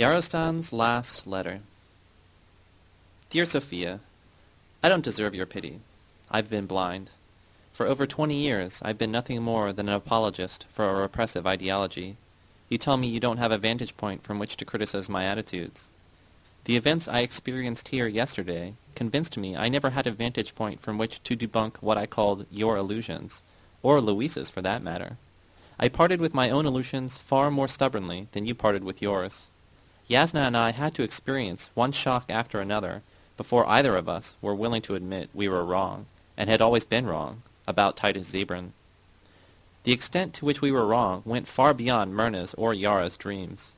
Yarostan's last letter. Dear Sophia, I don't deserve your pity. I've been blind. For over 20 years, I've been nothing more than an apologist for a repressive ideology. You tell me you don't have a vantage point from which to criticize my attitudes. The events I experienced here yesterday convinced me I never had a vantage point from which to debunk what I called your illusions, or Louise's for that matter. I parted with my own illusions far more stubbornly than you parted with yours. Yasna and I had to experience one shock after another before either of us were willing to admit we were wrong, and had always been wrong, about Titus Zabrin. The extent to which we were wrong went far beyond Myrna's or Yara's dreams.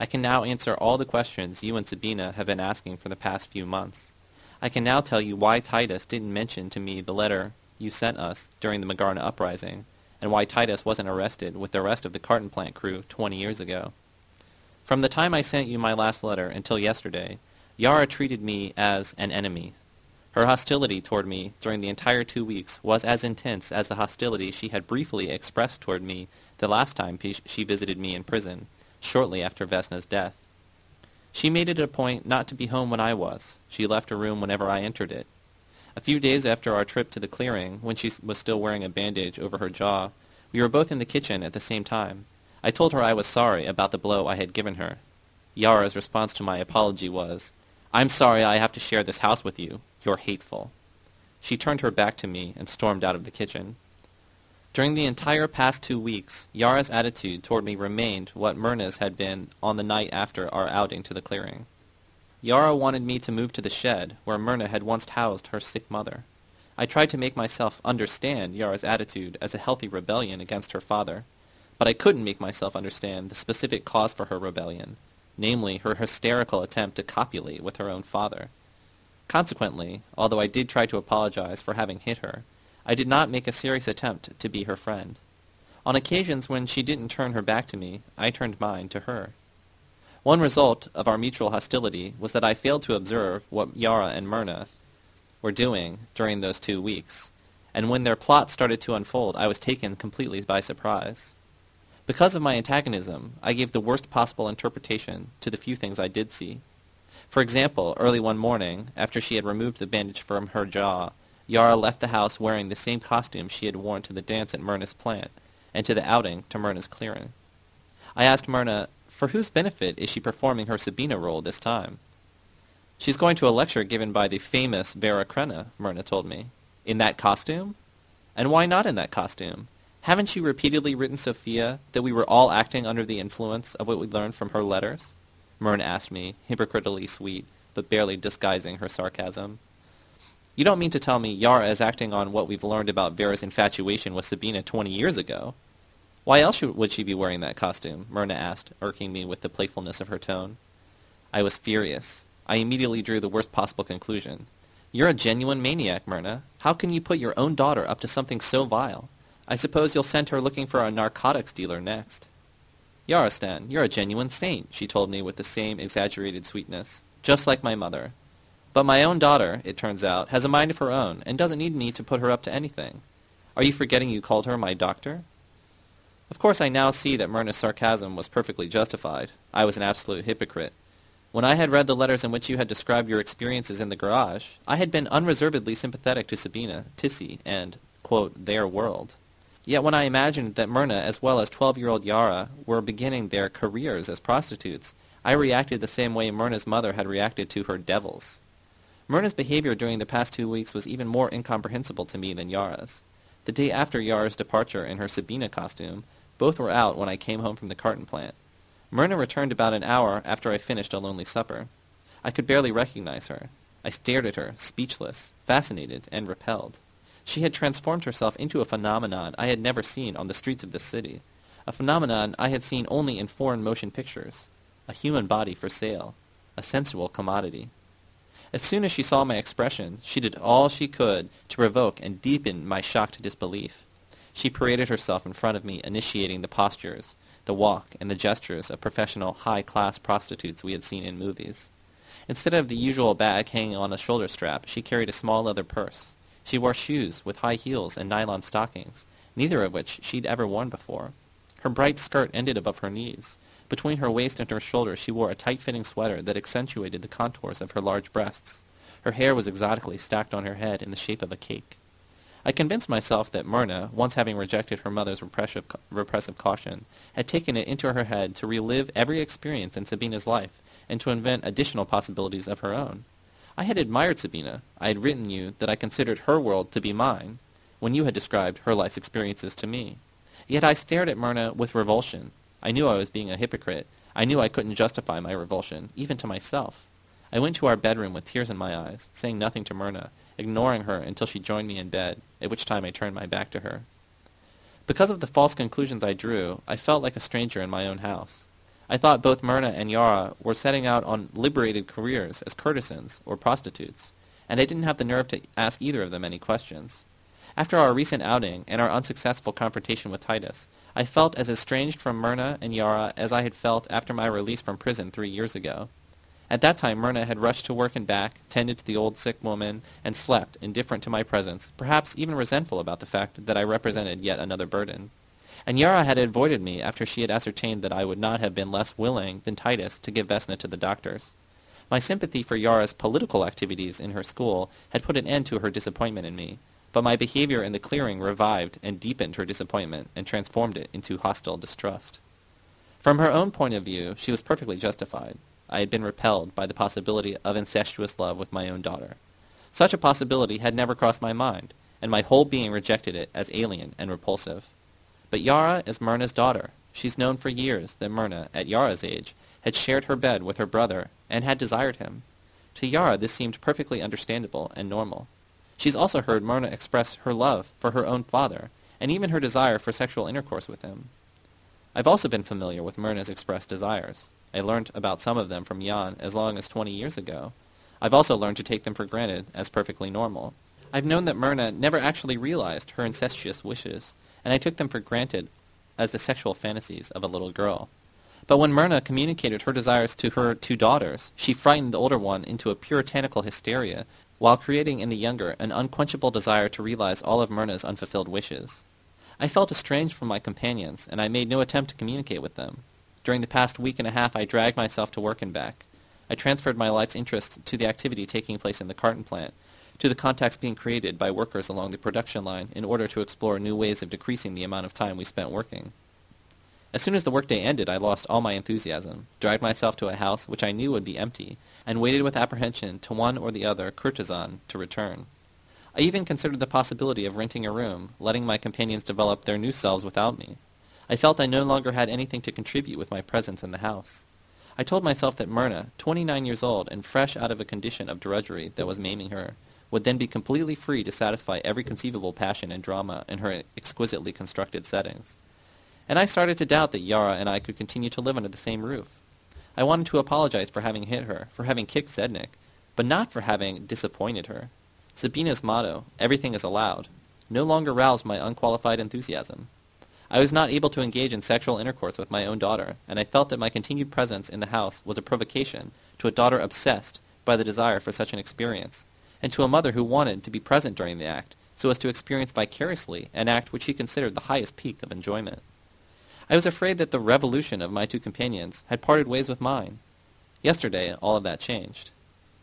I can now answer all the questions you and Sabina have been asking for the past few months. I can now tell you why Titus didn't mention to me the letter you sent us during the Magarna uprising, and why Titus wasn't arrested with the rest of the carton plant crew 20 years ago. From the time I sent you my last letter until yesterday, Yara treated me as an enemy. Her hostility toward me during the entire 2 weeks was as intense as the hostility she had briefly expressed toward me the last time she visited me in prison, shortly after Vesna's death. She made it a point not to be home when I was. She left her room whenever I entered it. A few days after our trip to the clearing, when she was still wearing a bandage over her jaw, we were both in the kitchen at the same time. I told her I was sorry about the blow I had given her. Yara's response to my apology was, "I'm sorry I have to share this house with you. You're hateful." She turned her back to me and stormed out of the kitchen. During the entire past 2 weeks, Yara's attitude toward me remained what Myrna's had been on the night after our outing to the clearing. Yara wanted me to move to the shed where Myrna had once housed her sick mother. I tried to make myself understand Yara's attitude as a healthy rebellion against her father, but I couldn't make myself understand the specific cause for her rebellion, namely her hysterical attempt to copulate with her own father. Consequently, although I did try to apologize for having hit her, I did not make a serious attempt to be her friend. On occasions when she didn't turn her back to me, I turned mine to her. One result of our mutual hostility was that I failed to observe what Yara and Myrna were doing during those 2 weeks, and when their plot started to unfold, I was taken completely by surprise. Because of my antagonism, I gave the worst possible interpretation to the few things I did see. For example, early one morning, after she had removed the bandage from her jaw, Yara left the house wearing the same costume she had worn to the dance at Myrna's plant and to the outing to Myrna's clearing. I asked Myrna, for whose benefit is she performing her Sabina role this time? She's going to a lecture given by the famous Vera Krenna, Myrna told me. In that costume? And why not in that costume? Haven't you repeatedly written Sophia that we were all acting under the influence of what we learned from her letters? Myrna asked me, hypocritically sweet, but barely disguising her sarcasm. You don't mean to tell me Yara is acting on what we've learned about Vera's infatuation with Sabina 20 years ago? Why else would she be wearing that costume? Myrna asked, irking me with the playfulness of her tone. I was furious. I immediately drew the worst possible conclusion. You're a genuine maniac, Myrna. How can you put your own daughter up to something so vile? I suppose you'll send her looking for a narcotics dealer next. Yarostan, you're a genuine saint, she told me with the same exaggerated sweetness, just like my mother. But my own daughter, it turns out, has a mind of her own and doesn't need me to put her up to anything. Are you forgetting you called her my doctor? Of course I now see that Myrna's sarcasm was perfectly justified. I was an absolute hypocrite. When I had read the letters in which you had described your experiences in the garage, I had been unreservedly sympathetic to Sabina, Tissy, and, quote, their world. Yet when I imagined that Myrna as well as 12-year-old Yara were beginning their careers as prostitutes, I reacted the same way Myrna's mother had reacted to her devils. Myrna's behavior during the past 2 weeks was even more incomprehensible to me than Yara's. The day after Yara's departure in her Sabina costume, both were out when I came home from the carton plant. Myrna returned about an hour after I finished a lonely supper. I could barely recognize her. I stared at her, speechless, fascinated, and repelled. She had transformed herself into a phenomenon I had never seen on the streets of this city, a phenomenon I had seen only in foreign motion pictures, a human body for sale, a sensual commodity. As soon as she saw my expression, she did all she could to provoke and deepen my shocked disbelief. She paraded herself in front of me, initiating the postures, the walk, and the gestures of professional high-class prostitutes we had seen in movies. Instead of the usual bag hanging on a shoulder strap, she carried a small leather purse. She wore shoes with high heels and nylon stockings, neither of which she'd ever worn before. Her bright skirt ended above her knees. Between her waist and her shoulders she wore a tight-fitting sweater that accentuated the contours of her large breasts. Her hair was exotically stacked on her head in the shape of a cake. I convinced myself that Myrna, once having rejected her mother's repressive caution, had taken it into her head to relive every experience in Sabina's life and to invent additional possibilities of her own. I had admired Sabina. I had written you that I considered her world to be mine, when you had described her life's experiences to me. Yet I stared at Myrna with revulsion. I knew I was being a hypocrite. I knew I couldn't justify my revulsion, even to myself. I went to our bedroom with tears in my eyes, saying nothing to Myrna, ignoring her until she joined me in bed, at which time I turned my back to her. Because of the false conclusions I drew, I felt like a stranger in my own house. I thought both Myrna and Yara were setting out on liberated careers as courtesans or prostitutes, and I didn't have the nerve to ask either of them any questions. After our recent outing and our unsuccessful confrontation with Titus, I felt as estranged from Myrna and Yara as I had felt after my release from prison 3 years ago. At that time Myrna had rushed to work and back, tended to the old sick woman, and slept, indifferent to my presence, perhaps even resentful about the fact that I represented yet another burden. And Yara had avoided me after she had ascertained that I would not have been less willing than Titus to give Vesna to the doctors. My sympathy for Yara's political activities in her school had put an end to her disappointment in me, but my behavior in the clearing revived and deepened her disappointment and transformed it into hostile distrust. From her own point of view, she was perfectly justified. I had been repelled by the possibility of incestuous love with my own daughter. Such a possibility had never crossed my mind, and my whole being rejected it as alien and repulsive. But Yara is Myrna's daughter. She's known for years that Myrna, at Yara's age, had shared her bed with her brother and had desired him. To Yara this seemed perfectly understandable and normal. She's also heard Myrna express her love for her own father, and even her desire for sexual intercourse with him. I've also been familiar with Myrna's expressed desires. I learned about some of them from Jan as long as 20 years ago. I've also learned to take them for granted as perfectly normal. I've known that Myrna never actually realized her incestuous wishes, and I took them for granted as the sexual fantasies of a little girl. But when Myrna communicated her desires to her 2 daughters, she frightened the older one into a puritanical hysteria while creating in the younger an unquenchable desire to realize all of Myrna's unfulfilled wishes. I felt estranged from my companions, and I made no attempt to communicate with them. During the past week and a half, I dragged myself to work and back. I transferred my life's interest to the activity taking place in the carton plant, to the contacts being created by workers along the production line in order to explore new ways of decreasing the amount of time we spent working. As soon as the workday ended, I lost all my enthusiasm, dragged myself to a house which I knew would be empty, and waited with apprehension to one or the other courtesan to return. I even considered the possibility of renting a room, letting my companions develop their new selves without me. I felt I no longer had anything to contribute with my presence in the house. I told myself that Myrna, 29 years old and fresh out of a condition of drudgery that was maiming her, would then be completely free to satisfy every conceivable passion and drama in her exquisitely constructed settings. And I started to doubt that Yara and I could continue to live under the same roof. I wanted to apologize for having hit her, for having kicked Zednik, but not for having disappointed her. Sabina's motto, "Everything is allowed," no longer roused my unqualified enthusiasm. I was not able to engage in sexual intercourse with my own daughter, and I felt that my continued presence in the house was a provocation to a daughter obsessed by the desire for such an experience, and to a mother who wanted to be present during the act so as to experience vicariously an act which she considered the highest peak of enjoyment. I was afraid that the revolution of my 2 companions had parted ways with mine. Yesterday, all of that changed.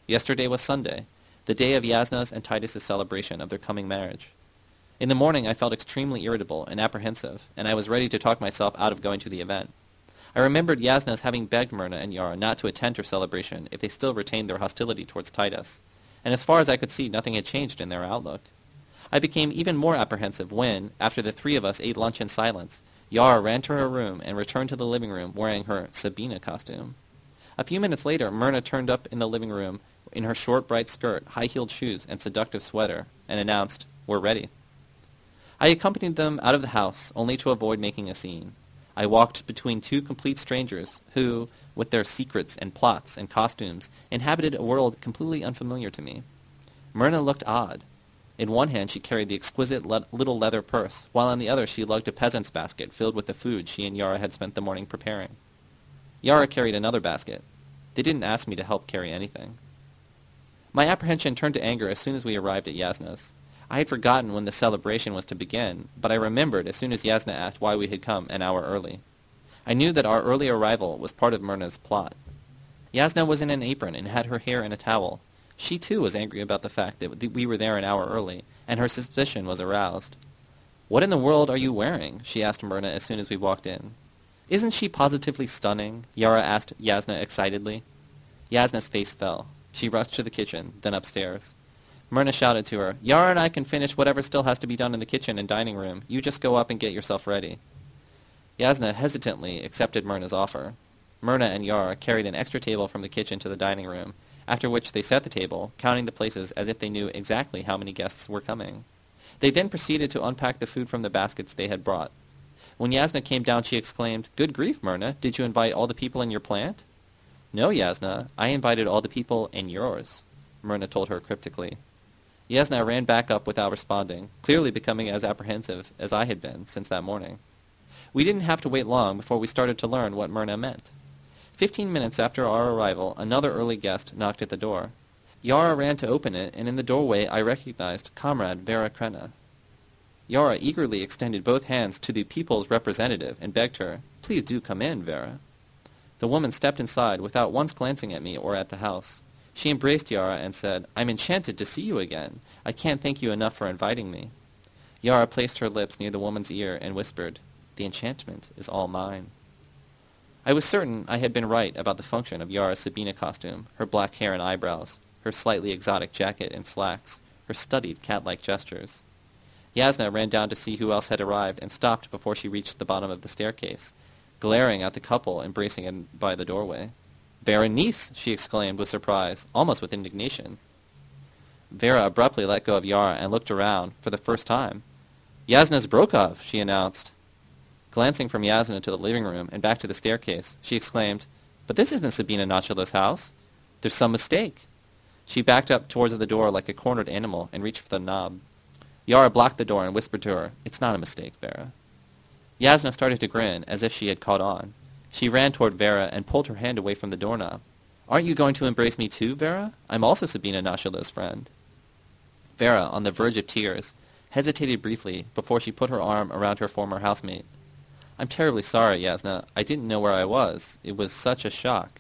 Yesterday was Sunday, the day of Yasna's and Titus's celebration of their coming marriage. In the morning I felt extremely irritable and apprehensive, and I was ready to talk myself out of going to the event. I remembered Yasna's having begged Myrna and Yara not to attend her celebration if they still retained their hostility towards Titus, and as far as I could see nothing had changed in their outlook. I became even more apprehensive when, after the 3 of us ate lunch in silence, Yara ran to her room and returned to the living room wearing her Sabina costume. A few minutes later Myrna turned up in the living room in her short bright skirt, high-heeled shoes, and seductive sweater, and announced, "We're ready." I accompanied them out of the house, only to avoid making a scene. I walked between 2 complete strangers who, with their secrets and plots and costumes, inhabited a world completely unfamiliar to me. Myrna looked odd. In one hand she carried the exquisite little leather purse, while in the other she lugged a peasant's basket filled with the food she and Yara had spent the morning preparing. Yara carried another basket. They didn't ask me to help carry anything. My apprehension turned to anger as soon as we arrived at Yasna's. I had forgotten when the celebration was to begin, but I remembered as soon as Yasna asked why we had come an hour early. I knew that our early arrival was part of Myrna's plot. Yasna was in an apron and had her hair in a towel. She, too, was angry about the fact that we were there an hour early, and her suspicion was aroused. "What in the world are you wearing?" she asked Myrna as soon as we walked in. "Isn't she positively stunning?" Yara asked Yasna excitedly. Yasna's face fell. She rushed to the kitchen, then upstairs. Myrna shouted to her, "Yara and I can finish whatever still has to be done in the kitchen and dining room. You just go up and get yourself ready." Yasna hesitantly accepted Myrna's offer. Myrna and Yara carried an extra table from the kitchen to the dining room, after which they set the table, counting the places as if they knew exactly how many guests were coming. They then proceeded to unpack the food from the baskets they had brought. When Yasna came down, she exclaimed, "Good grief, Myrna, did you invite all the people in your plant?" "No, Yasna, I invited all the people in yours," Myrna told her cryptically. Yasna ran back up without responding, clearly becoming as apprehensive as I had been since that morning. We didn't have to wait long before we started to learn what Myrna meant. 15 minutes after our arrival, another early guest knocked at the door. Yara ran to open it, and in the doorway I recognized Comrade Vera Krenna. Yara eagerly extended both hands to the people's representative and begged her, "Please do come in, Vera." The woman stepped inside without once glancing at me or at the house. She embraced Yara and said, "I'm enchanted to see you again. I can't thank you enough for inviting me." Yara placed her lips near the woman's ear and whispered, "The enchantment is all mine." I was certain I had been right about the function of Yara's Sabina costume, her black hair and eyebrows, her slightly exotic jacket and slacks, her studied cat-like gestures. Yasna ran down to see who else had arrived and stopped before she reached the bottom of the staircase, glaring at the couple embracing it by the doorway. "Veronese!" she exclaimed with surprise, almost with indignation. Vera abruptly let go of Yara and looked around, for the first time. "Yasna's Zbrokov," she announced. Glancing from Yasna to the living room and back to the staircase, she exclaimed, "But this isn't Sabina Nachalo's house. There's some mistake." She backed up towards the door like a cornered animal and reached for the knob. Yara blocked the door and whispered to her, "It's not a mistake, Vera." Yasna started to grin, as if she had caught on. She ran toward Vera and pulled her hand away from the doorknob. "Aren't you going to embrace me too, Vera? I'm also Sabina Nachalo's friend." Vera, on the verge of tears, hesitated briefly before she put her arm around her former housemate. "I'm terribly sorry, Yasna. I didn't know where I was. It was such a shock."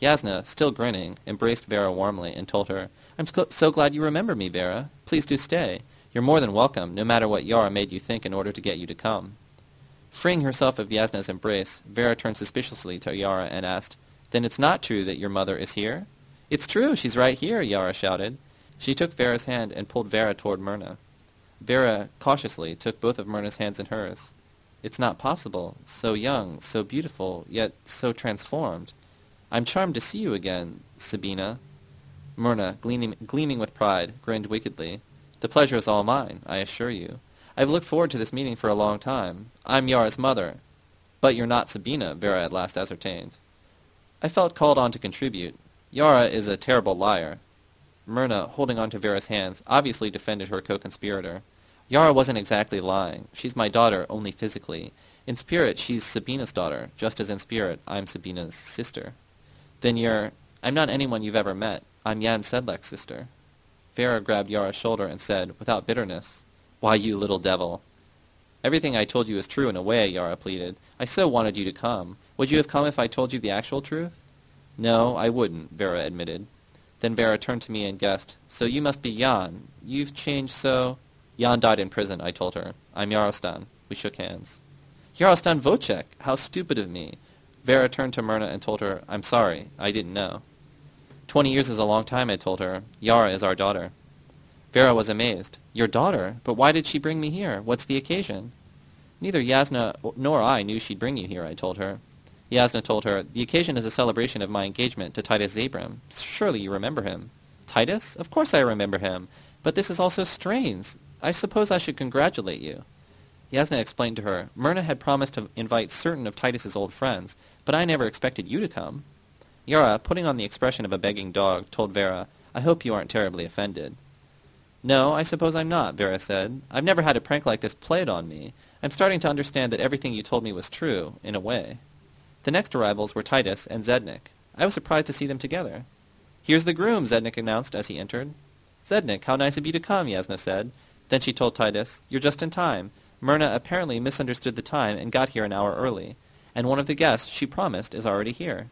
Yasna, still grinning, embraced Vera warmly and told her, "I'm so glad you remember me, Vera. Please do stay. You're more than welcome, no matter what Yara made you think in order to get you to come." Freeing herself of Yasna's embrace, Vera turned suspiciously to Yara and asked, "Then it's not true that your mother is here?" "It's true, she's right here," Yara shouted. She took Vera's hand and pulled Vera toward Myrna. Vera cautiously took both of Myrna's hands in hers. "It's not possible. So young, so beautiful, yet so transformed. I'm charmed to see you again, Sabina." Myrna, gleaming with pride, grinned wickedly. "The pleasure is all mine, I assure you. I've looked forward to this meeting for a long time. I'm Yara's mother." "But you're not Sabina," Vera at last ascertained. I felt called on to contribute. "Yara is a terrible liar." Myrna, holding on to Vera's hands, obviously defended her co-conspirator. "Yara wasn't exactly lying. She's my daughter, only physically. In spirit, she's Sabina's daughter, just as in spirit, I'm Sabina's sister." "Then you're—" "I'm not anyone you've ever met. I'm Jan Sedlak's sister." Vera grabbed Yara's shoulder and said, without bitterness, "Why, you little devil." "Everything I told you is true in a way," Yara pleaded. "I so wanted you to come. Would you have come if I told you the actual truth?" "No, I wouldn't," Vera admitted. Then Vera turned to me and guessed, "So you must be Jan. You've changed so—" "Jan died in prison," I told her. "I'm Yarostan." We shook hands. "Yarostan Vocek! How stupid of me!" Vera turned to Myrna and told her, "I'm sorry. I didn't know." 20 years is a long time, I told her. "Yara is our daughter." Vera was amazed. "Your daughter? But why did she bring me here? What's the occasion?" "Neither Yasna nor I knew she'd bring you here," I told her. Yasna told her, "The occasion is a celebration of my engagement to Titus Zabrin. Surely you remember him." "Titus? Of course I remember him. But this is all so strange. I suppose I should congratulate you." Yasna explained to her, "Myrna had promised to invite certain of Titus's old friends, but I never expected you to come." Yara, putting on the expression of a begging dog, told Vera, "I hope you aren't terribly offended." "No, I suppose I'm not," Vera said. "I've never had a prank like this played on me. I'm starting to understand that everything you told me was true, in a way." The next arrivals were Titus and Zednik. I was surprised to see them together. "Here's the groom," Zednik announced as he entered. "Zednik, how nice of you to come," Yasna said. Then she told Titus, "You're just in time. Myrna apparently misunderstood the time and got here an hour early. and one of the guests she promised is already here.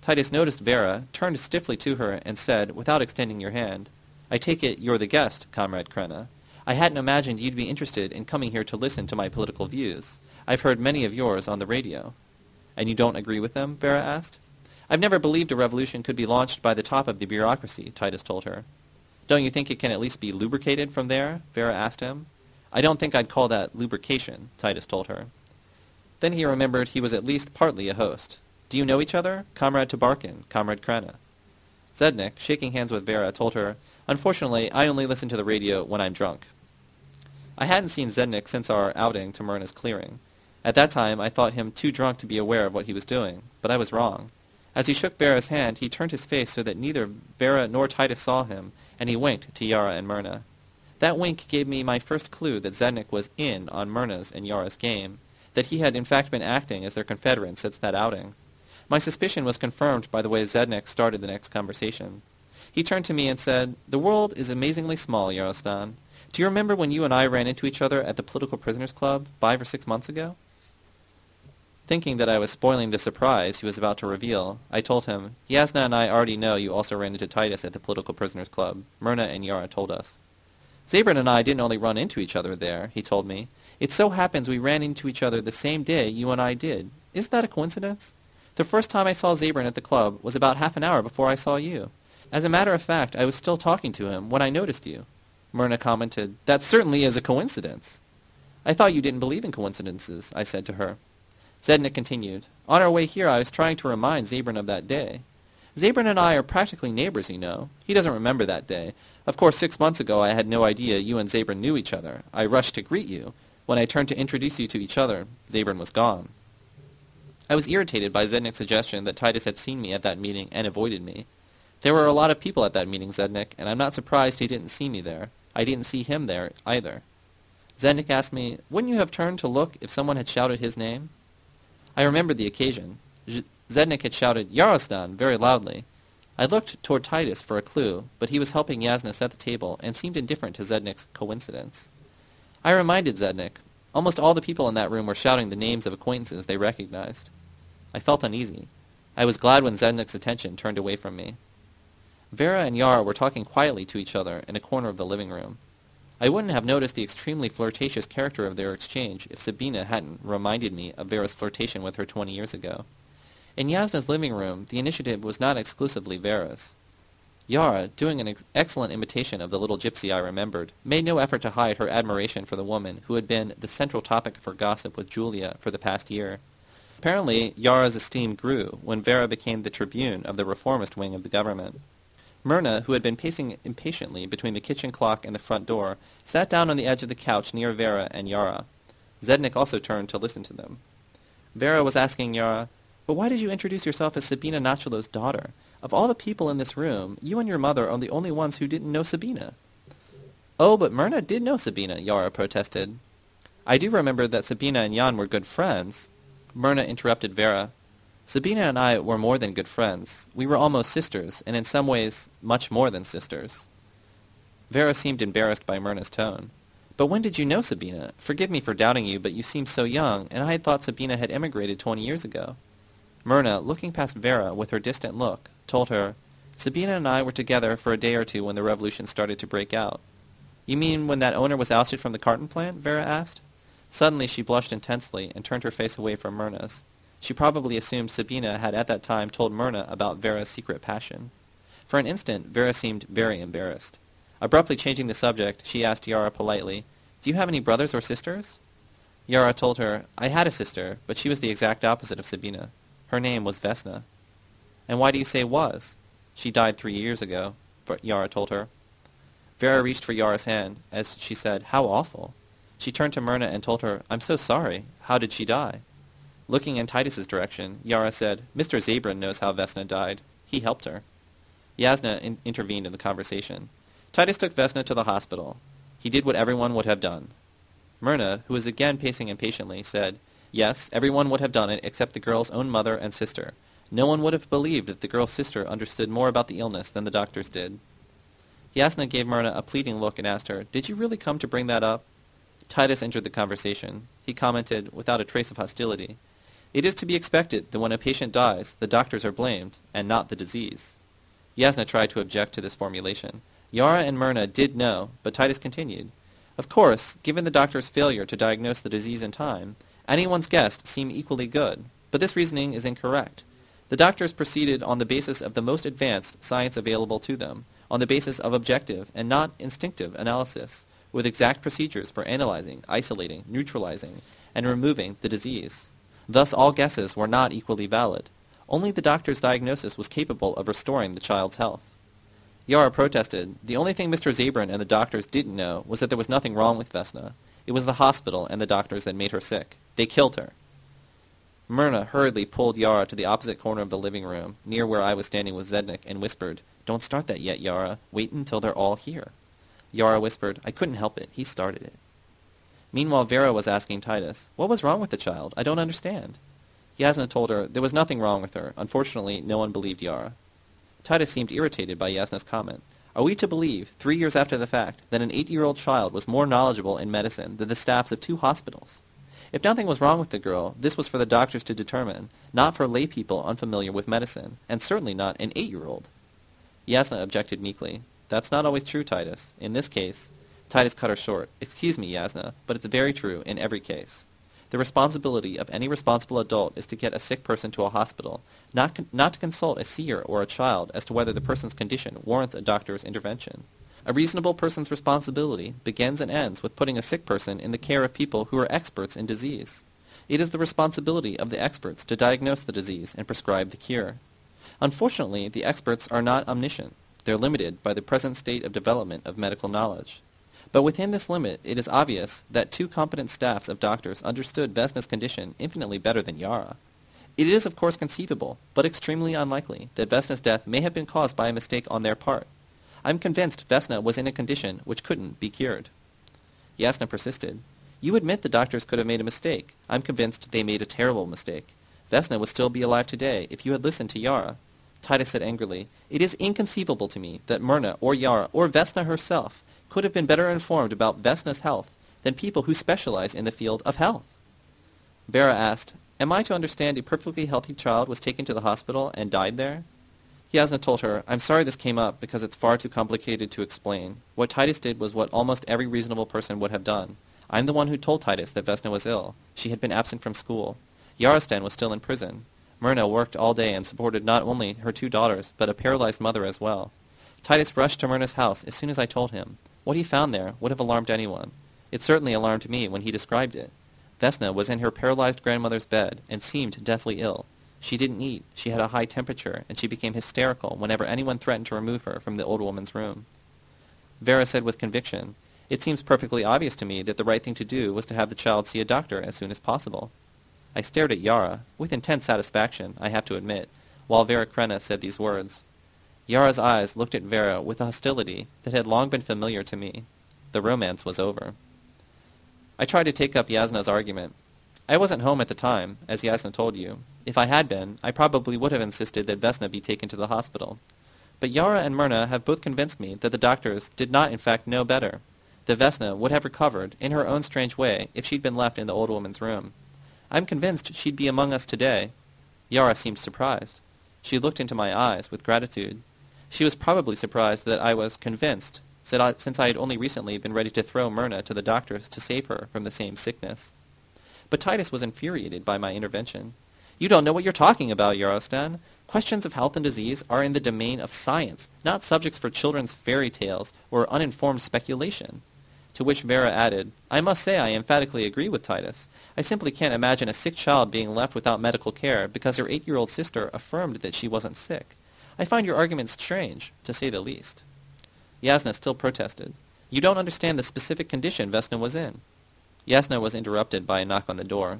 Titus noticed Vera, turned stiffly to her, and said, without extending your hand, I take it you're the guest, Comrade Crenna. I hadn't imagined you'd be interested in coming here to listen to my political views. I've heard many of yours on the radio. And you don't agree with them? Vera asked. I've never believed a revolution could be launched by the top of the bureaucracy, Titus told her. Don't you think it can at least be lubricated from there? Vera asked him. I don't think I'd call that lubrication, Titus told her. Then he remembered he was at least partly a host. Do you know each other? Comrade Tabarkin, Comrade Krana. Zednik, shaking hands with Vera, told her, Unfortunately, I only listen to the radio when I'm drunk. I hadn't seen Zednik since our outing to Myrna's clearing. At that time, I thought him too drunk to be aware of what he was doing, but I was wrong. As he shook Vera's hand, he turned his face so that neither Vera nor Titus saw him, and he winked to Yara and Myrna. That wink gave me my first clue that Zednik was in on Myrna's and Yara's game, that he had in fact been acting as their confederate since that outing. My suspicion was confirmed by the way Zednik started the next conversation. He turned to me and said, The world is amazingly small, Yarostan. Do you remember when you and I ran into each other at the Political Prisoners Club 5 or 6 months ago? Thinking that I was spoiling the surprise he was about to reveal, I told him, Yasna and I already know you also ran into Titus at the Political Prisoners Club. Myrna and Yara told us. Zabrin and I didn't only run into each other there, he told me. It so happens we ran into each other the same day you and I did. Isn't that a coincidence? The first time I saw Zabrin at the club was about half an hour before I saw you. As a matter of fact, I was still talking to him when I noticed you. Myrna commented, That certainly is a coincidence. I thought you didn't believe in coincidences, I said to her. Zednik continued, On our way here I was trying to remind Zabrin of that day. Zabrin and I are practically neighbors, you know. He doesn't remember that day. Of course, 6 months ago I had no idea you and Zabrin knew each other. I rushed to greet you. When I turned to introduce you to each other, Zabrin was gone. I was irritated by Zednik's suggestion that Titus had seen me at that meeting and avoided me. There were a lot of people at that meeting, Zednik, and I'm not surprised he didn't see me there. I didn't see him there, either. Zednik asked me, Wouldn't you have turned to look if someone had shouted his name? I remembered the occasion. Zednik had shouted, Yarostan, very loudly. I looked toward Titus for a clue, but he was helping Yasna set the table and seemed indifferent to Zednik's coincidence. I reminded Zednik, Almost all the people in that room were shouting the names of acquaintances they recognized. I felt uneasy. I was glad when Zednik's attention turned away from me. Vera and Yara were talking quietly to each other in a corner of the living room. I wouldn't have noticed the extremely flirtatious character of their exchange if Sabina hadn't reminded me of Vera's flirtation with her 20 years ago. In Yasna's living room, the initiative was not exclusively Vera's. Yara, doing an excellent imitation of the little gypsy I remembered, made no effort to hide her admiration for the woman who had been the central topic of her gossip with Julia for the past year. Apparently, Yara's esteem grew when Vera became the tribune of the reformist wing of the government. Myrna, who had been pacing impatiently between the kitchen clock and the front door, sat down on the edge of the couch near Vera and Yara. Zednik also turned to listen to them. Vera was asking Yara, But why did you introduce yourself as Sabina Nachalo's daughter? Of all the people in this room, you and your mother are the only ones who didn't know Sabina. Oh, but Myrna did know Sabina, Yara protested. I do remember that Sabina and Jan were good friends. Myrna interrupted Vera. Sabina and I were more than good friends. We were almost sisters, and in some ways, much more than sisters. Vera seemed embarrassed by Myrna's tone. But when did you know Sabina? Forgive me for doubting you, but you seem so young, and I had thought Sabina had emigrated 20 years ago. Myrna, looking past Vera with her distant look, told her, Sabina and I were together for a day or two when the revolution started to break out. You mean when that owner was ousted from the carton plant? Vera asked. Suddenly she blushed intensely and turned her face away from Myrna's. She probably assumed Sabina had at that time told Myrna about Vera's secret passion. For an instant, Vera seemed very embarrassed. Abruptly changing the subject, she asked Yara politely, Do you have any brothers or sisters? Yara told her, I had a sister, but she was the exact opposite of Sabina. Her name was Vesna. And why do you say was? She died 3 years ago, Yara told her. Vera reached for Yara's hand as she said, How awful. She turned to Myrna and told her, I'm so sorry. How did she die? Looking in Titus's direction, Yara said, Mr. Zabrin knows how Vesna died. He helped her. Yasna intervened in the conversation. Titus took Vesna to the hospital. He did what everyone would have done. Myrna, who was again pacing impatiently, said, Yes, everyone would have done it except the girl's own mother and sister. No one would have believed that the girl's sister understood more about the illness than the doctors did. Yasna gave Myrna a pleading look and asked her, Did you really come to bring that up? Titus entered the conversation. He commented, without a trace of hostility, It is to be expected that when a patient dies, the doctors are blamed, and not the disease. Yasna tried to object to this formulation. Yara and Myrna did know, but Titus continued. Of course, given the doctor's failure to diagnose the disease in time, anyone's guess seemed equally good, but this reasoning is incorrect. The doctors proceeded on the basis of the most advanced science available to them, on the basis of objective and not instinctive analysis, with exact procedures for analyzing, isolating, neutralizing, and removing the disease. Thus all guesses were not equally valid. Only the doctor's diagnosis was capable of restoring the child's health. Yara protested. The only thing Mr. Zabrin and the doctors didn't know was that there was nothing wrong with Vesna. It was the hospital and the doctors that made her sick. They killed her. Myrna hurriedly pulled Yara to the opposite corner of the living room, near where I was standing with Zednik, and whispered, "Don't start that yet, Yara. Wait until they're all here." Yara whispered, "I couldn't help it. He started it." Meanwhile, Vera was asking Titus, "What was wrong with the child? I don't understand." Yasna told her there was nothing wrong with her. Unfortunately, no one believed Yara. Titus seemed irritated by Yasna's comment. Are we to believe, 3 years after the fact, that an 8-year-old child was more knowledgeable in medicine than the staffs of 2 hospitals? If nothing was wrong with the girl, this was for the doctors to determine, not for lay people unfamiliar with medicine, and certainly not an 8-year-old. Yasna objected meekly. That's not always true, Titus. In this case... Titus cut her short. Excuse me, Yasna, but it's very true in every case. The responsibility of any responsible adult is to get a sick person to a hospital, not to consult a seer or a child as to whether the person's condition warrants a doctor's intervention. A reasonable person's responsibility begins and ends with putting a sick person in the care of people who are experts in disease. It is the responsibility of the experts to diagnose the disease and prescribe the cure. Unfortunately, the experts are not omniscient. They're limited by the present state of development of medical knowledge. But within this limit, it is obvious that 2 competent staffs of doctors understood Vesna's condition infinitely better than Yara. It is, of course, conceivable, but extremely unlikely, that Vesna's death may have been caused by a mistake on their part. I'm convinced Vesna was in a condition which couldn't be cured. Yasna persisted. You admit the doctors could have made a mistake. I'm convinced they made a terrible mistake. Vesna would still be alive today if you had listened to Yara. Titus said angrily, It is inconceivable to me that Myrna or Yara or Vesna herself could have been better informed about Vesna's health than people who specialize in the field of health. Vera asked, Am I to understand a perfectly healthy child was taken to the hospital and died there? Yasna told her, I'm sorry this came up because it's far too complicated to explain. What Titus did was what almost every reasonable person would have done. I'm the one who told Titus that Vesna was ill. She had been absent from school. Yarostan was still in prison. Myrna worked all day and supported not only her 2 daughters, but a paralyzed mother as well. Titus rushed to Myrna's house as soon as I told him. What he found there would have alarmed anyone. It certainly alarmed me when he described it. Vesna was in her paralyzed grandmother's bed and seemed deathly ill. She didn't eat, she had a high temperature, and she became hysterical whenever anyone threatened to remove her from the old woman's room. Vera said with conviction, It seems perfectly obvious to me that the right thing to do was to have the child see a doctor as soon as possible. I stared at Yara, with intense satisfaction, I have to admit, while Vera Krenna said these words. Yara's eyes looked at Vera with a hostility that had long been familiar to me. The romance was over. I tried to take up Yasna's argument. I wasn't home at the time, as Yasna told you. If I had been, I probably would have insisted that Vesna be taken to the hospital. But Yara and Myrna have both convinced me that the doctors did not in fact know better, that Vesna would have recovered, in her own strange way, if she'd been left in the old woman's room. I'm convinced she'd be among us today. Yara seemed surprised. She looked into my eyes with gratitude. She was probably surprised that I was convinced, since I had only recently been ready to throw Myrna to the doctors to save her from the same sickness. But Titus was infuriated by my intervention. You don't know what you're talking about, Yarostan. Questions of health and disease are in the domain of science, not subjects for children's fairy tales or uninformed speculation. To which Vera added, I must say I emphatically agree with Titus. I simply can't imagine a sick child being left without medical care because her 8-year-old sister affirmed that she wasn't sick. I find your arguments strange, to say the least. Yasna still protested. You don't understand the specific condition Vesna was in. Yasna was interrupted by a knock on the door.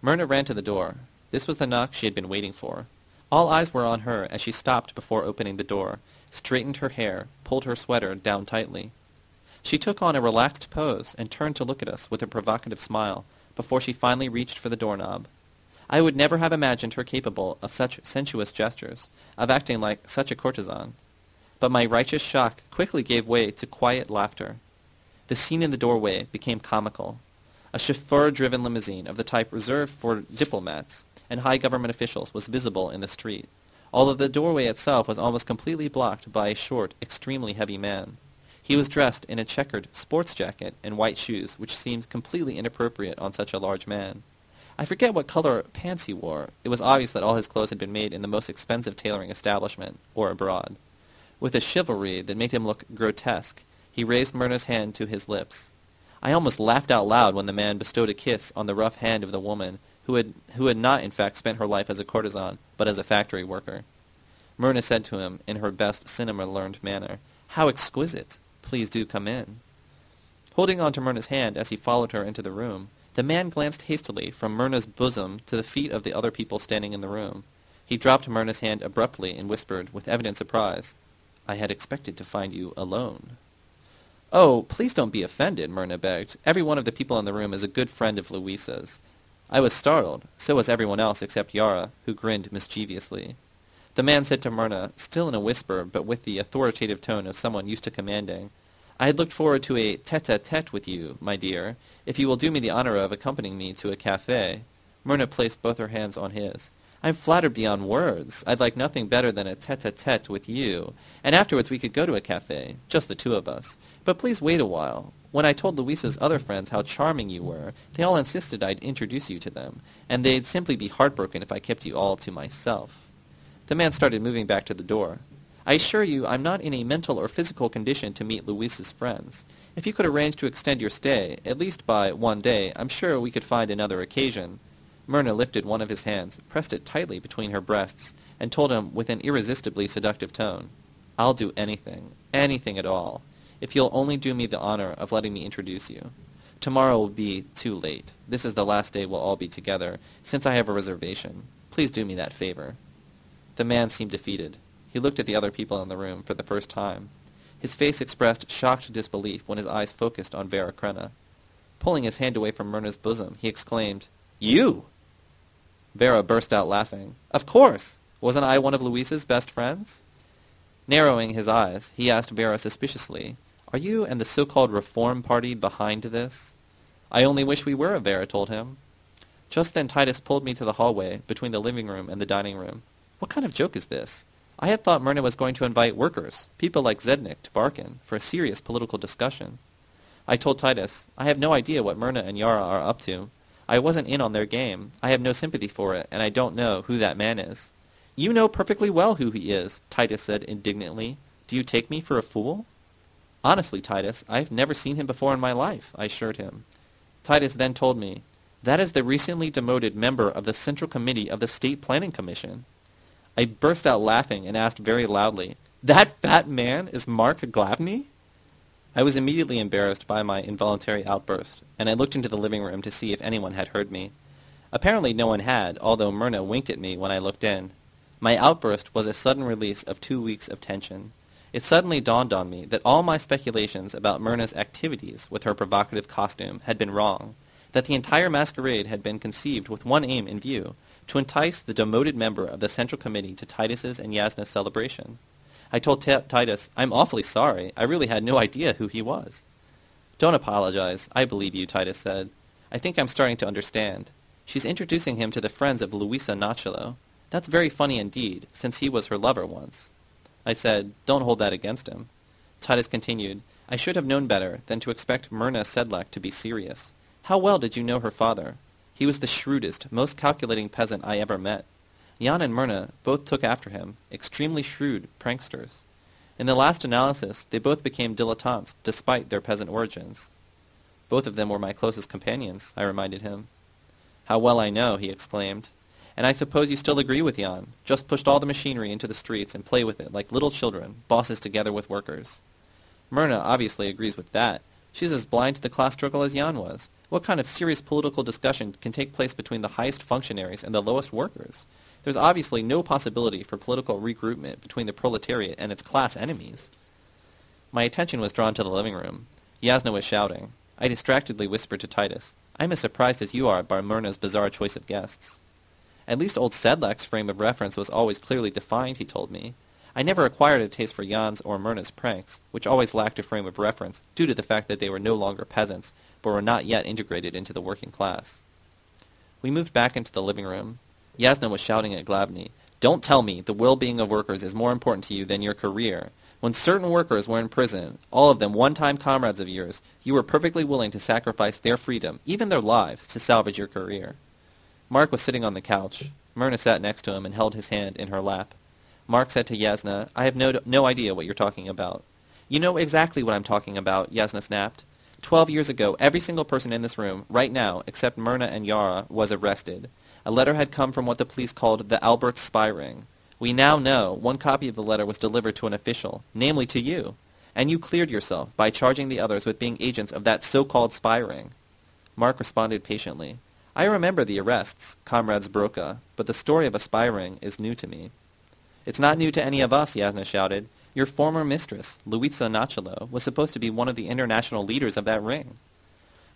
Myrna ran to the door. This was the knock she had been waiting for. All eyes were on her as she stopped before opening the door, straightened her hair, pulled her sweater down tightly. She took on a relaxed pose and turned to look at us with a provocative smile before she finally reached for the doorknob. I would never have imagined her capable of such sensuous gestures, of acting like such a courtesan. But my righteous shock quickly gave way to quiet laughter. The scene in the doorway became comical. A chauffeur-driven limousine of the type reserved for diplomats, and high government officials was visible in the street, although the doorway itself was almost completely blocked by a short, extremely heavy man. He was dressed in a checkered sports jacket and white shoes, which seemed completely inappropriate on such a large man. I forget what color pants he wore. It was obvious that all his clothes had been made in the most expensive tailoring establishment, or abroad. With a chivalry that made him look grotesque, he raised Myrna's hand to his lips. I almost laughed out loud when the man bestowed a kiss on the rough hand of the woman, who had not in fact spent her life as a courtesan, but as a factory worker. Myrna said to him, in her best cinema-learned manner, "How exquisite! Please do come in." Holding on to Myrna's hand as he followed her into the room, the man glanced hastily from Myrna's bosom to the feet of the other people standing in the room. He dropped Myrna's hand abruptly and whispered, with evident surprise, "I had expected to find you alone." "Oh, please don't be offended," Myrna begged. "Every one of the people in the room is a good friend of Luisa's." I was startled. So was everyone else except Yara, who grinned mischievously. The man said to Myrna, still in a whisper, but with the authoritative tone of someone used to commanding, "I had looked forward to a tete-a-tete with you, my dear, if you will do me the honor of accompanying me to a café." Myrna placed both her hands on his. "I'm flattered beyond words. I'd like nothing better than a tete-a-tete with you, and afterwards we could go to a café, just the two of us. But please wait a while. When I told Luisa's other friends how charming you were, they all insisted I'd introduce you to them, and they'd simply be heartbroken if I kept you all to myself." The man started moving back to the door. "I assure you I'm not in a mental or physical condition to meet Luisa's friends. If you could arrange to extend your stay, at least by one day, I'm sure we could find another occasion." Myrna lifted one of his hands, pressed it tightly between her breasts, and told him with an irresistibly seductive tone, "I'll do anything, anything at all, if you'll only do me the honor of letting me introduce you. Tomorrow will be too late. This is the last day we'll all be together, since I have a reservation. Please do me that favor." The man seemed defeated. He looked at the other people in the room for the first time. His face expressed shocked disbelief when his eyes focused on Vera Krenna. Pulling his hand away from Myrna's bosom, he exclaimed, "You!" Vera burst out laughing. "Of course! Wasn't I one of Luisa's best friends?" Narrowing his eyes, he asked Vera suspiciously, "Are you and the so-called Reform Party behind this?" "I only wish we were," Vera told him. Just then Titus pulled me to the hallway between the living room and the dining room. What kind of joke is this? I had thought Myrna was going to invite workers, people like Zednik, Tabarkin, for a serious political discussion. I told Titus, "I have no idea what Myrna and Yara are up to. I wasn't in on their game. I have no sympathy for it, and I don't know who that man is." "You know perfectly well who he is," Titus said indignantly. "Do you take me for a fool?" "Honestly, Titus, I've never seen him before in my life," I assured him. Titus then told me, "That is the recently demoted member of the Central Committee of the State Planning Commission." I burst out laughing and asked very loudly, "That fat man is Mark Gladney?" I was immediately embarrassed by my involuntary outburst, and I looked into the living room to see if anyone had heard me. Apparently no one had, although Myrna winked at me when I looked in. My outburst was a sudden release of 2 weeks of tension. It suddenly dawned on me that all my speculations about Myrna's activities with her provocative costume had been wrong, that the entire masquerade had been conceived with one aim in view, to entice the demoted member of the Central Committee to Titus's and Yasna's celebration. I told Titus, "I'm awfully sorry. I really had no idea who he was." "Don't apologize. I believe you," Titus said. "I think I'm starting to understand. She's introducing him to the friends of Luisa Nachalo. That's very funny indeed, since he was her lover once." I said, "Don't hold that against him." Titus continued, "I should have known better than to expect Myrna Sedlak to be serious. How well did you know her father? He was the shrewdest, most calculating peasant I ever met. Jan and Myrna both took after him, extremely shrewd pranksters. In the last analysis, they both became dilettantes despite their peasant origins." "Both of them were my closest companions," I reminded him. "How well I know," he exclaimed. "And I suppose you still agree with Jan. Just pushed all the machinery into the streets and play with it like little children, bosses together with workers." "Myrna obviously agrees with that. She's as blind to the class struggle as Jan was. What kind of serious political discussion can take place between the highest functionaries and the lowest workers? There's obviously no possibility for political regroupment between the proletariat and its class enemies." My attention was drawn to the living room. Yasna was shouting. I distractedly whispered to Titus, "I'm as surprised as you are by Myrna's bizarre choice of guests." At least old Sedlak's frame of reference was always clearly defined, he told me. I never acquired a taste for Jan's or Myrna's pranks, which always lacked a frame of reference due to the fact that they were no longer peasants, but were not yet integrated into the working class. We moved back into the living room. Yasna was shouting at Glavny. "Don't tell me the well-being of workers is more important to you than your career. When certain workers were in prison, all of them one-time comrades of yours, you were perfectly willing to sacrifice their freedom, even their lives, to salvage your career." Mark was sitting on the couch. Myrna sat next to him and held his hand in her lap. Mark said to Yasna, "I have no idea what you're talking about." "You know exactly what I'm talking about," Yasna snapped. 12 years ago, every single person in this room, right now, except Myrna and Yara, was arrested. A letter had come from what the police called the Albert spy ring. We now know one copy of the letter was delivered to an official, namely to you, and you cleared yourself by charging the others with being agents of that so-called spy ring. Mark responded patiently. "I remember the arrests, Comrade Zbroka, but the story of a spy ring is new to me." "It's not new to any of us," Yasna shouted. "Your former mistress, Luisa Nachalo, was supposed to be one of the international leaders of that ring."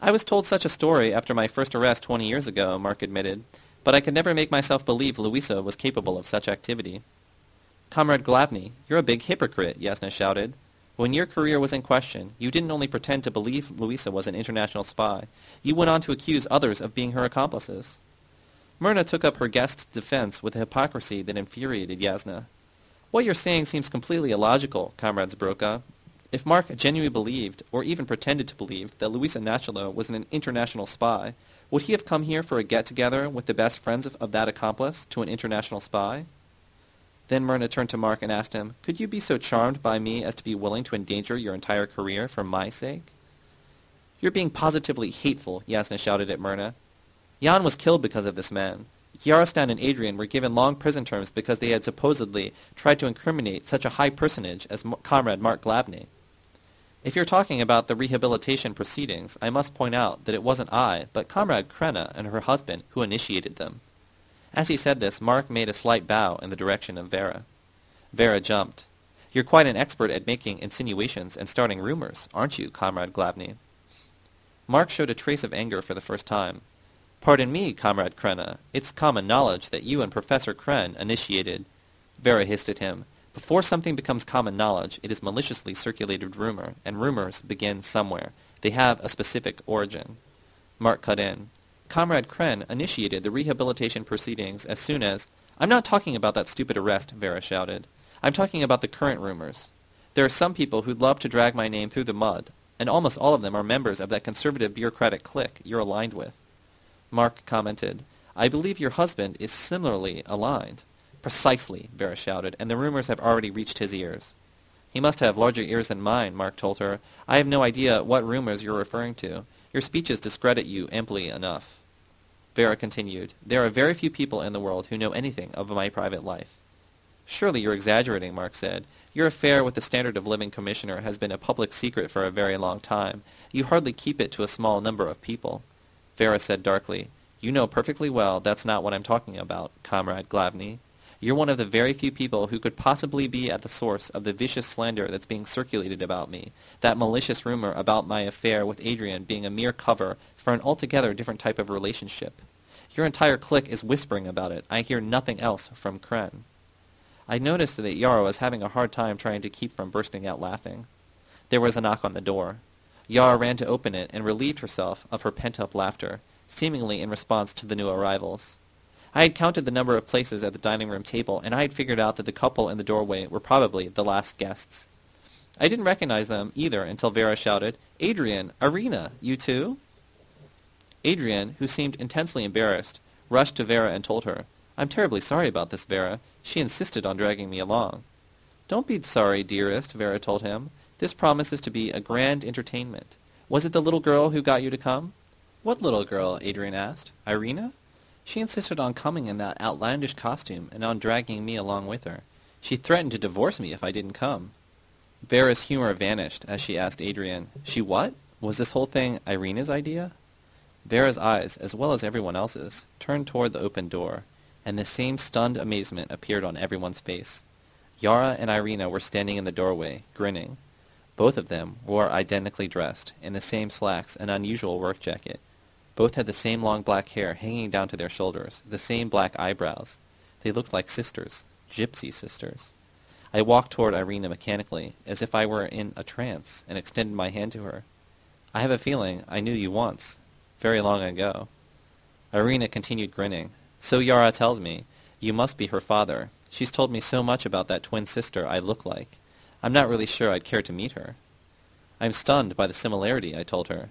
"I was told such a story after my first arrest 20 years ago," Mark admitted, "but I could never make myself believe Luisa was capable of such activity." "Comrade Glabney, you're a big hypocrite," Yasna shouted. "When your career was in question, you didn't only pretend to believe Luisa was an international spy. You went on to accuse others of being her accomplices." Myrna took up her guest's defense with a hypocrisy that infuriated Yasna. "What you're saying seems completely illogical, Comrade Zbroka. If Mark genuinely believed, or even pretended to believe, that Luisa Nachalo was an international spy, would he have come here for a get-together with the best friends of that accomplice to an international spy?" Then Myrna turned to Mark and asked him, "Could you be so charmed by me as to be willing to endanger your entire career for my sake?" "You're being positively hateful," Yasna shouted at Myrna. "Jan was killed because of this man. Yarostan and Adrian were given long prison terms because they had supposedly tried to incriminate such a high personage as Comrade Mark Gladney." "If you're talking about the rehabilitation proceedings, I must point out that it wasn't I, but Comrade Crenna and her husband who initiated them." As he said this, Mark made a slight bow in the direction of Vera. Vera jumped. "You're quite an expert at making insinuations and starting rumors, aren't you, Comrade Glabney?" Mark showed a trace of anger for the first time. "Pardon me, Comrade Crenna. It's common knowledge that you and Professor Krenn initiated—" Vera hissed at him. "Before something becomes common knowledge, it is maliciously circulated rumor, and rumors begin somewhere. They have a specific origin." Mark cut in. "Comrade Krenn initiated the rehabilitation proceedings as soon as—" "I'm not talking about that stupid arrest," Vera shouted. "I'm talking about the current rumors. There are some people who'd love to drag my name through the mud, and almost all of them are members of that conservative bureaucratic clique you're aligned with." Mark commented, "I believe your husband is similarly aligned." "Precisely," Vera shouted, "and the rumors have already reached his ears." "He must have larger ears than mine," Mark told her. "I have no idea what rumors you're referring to. Your speeches discredit you amply enough." Vera continued, "There are very few people in the world who know anything of my private life." "Surely you're exaggerating," Mark said. "Your affair with the Standard of Living Commissioner has been a public secret for a very long time. You hardly keep it to a small number of people." Vera said darkly, "You know perfectly well that's not what I'm talking about, Comrade Glavny. You're one of the very few people who could possibly be at the source of the vicious slander that's being circulated about me, that malicious rumor about my affair with Adrian being a mere cover for an altogether different type of relationship. Your entire clique is whispering about it. I hear nothing else from Krenn." I noticed that Yara was having a hard time trying to keep from bursting out laughing. There was a knock on the door. Yara ran to open it and relieved herself of her pent-up laughter, seemingly in response to the new arrivals. I had counted the number of places at the dining-room table, and I had figured out that the couple in the doorway were probably the last guests. I didn't recognize them either until Vera shouted, "Adrian, Irina, you too?" Adrian, who seemed intensely embarrassed, rushed to Vera and told her, "I'm terribly sorry about this, Vera. She insisted on dragging me along." "Don't be sorry, dearest," Vera told him. "This promises to be a grand entertainment. Was it the little girl who got you to come?" "What little girl?" Adrian asked. "Irina? She insisted on coming in that outlandish costume and on dragging me along with her. She threatened to divorce me if I didn't come." Vera's humor vanished as she asked Adrian, "She what? Was this whole thing Irina's idea?" Vera's eyes, as well as everyone else's, turned toward the open door, and the same stunned amazement appeared on everyone's face. Yara and Irina were standing in the doorway, grinning. Both of them were identically dressed, in the same slacks and unusual work jacket. Both had the same long black hair hanging down to their shoulders, the same black eyebrows. They looked like sisters, gypsy sisters. I walked toward Irina mechanically, as if I were in a trance, and extended my hand to her. "I have a feeling I knew you once, very long ago." Irina continued grinning. So Yara tells me, you must be her father. She's told me so much about that twin sister I look like. I'm not really sure I'd care to meet her. I'm stunned by the similarity, I told her.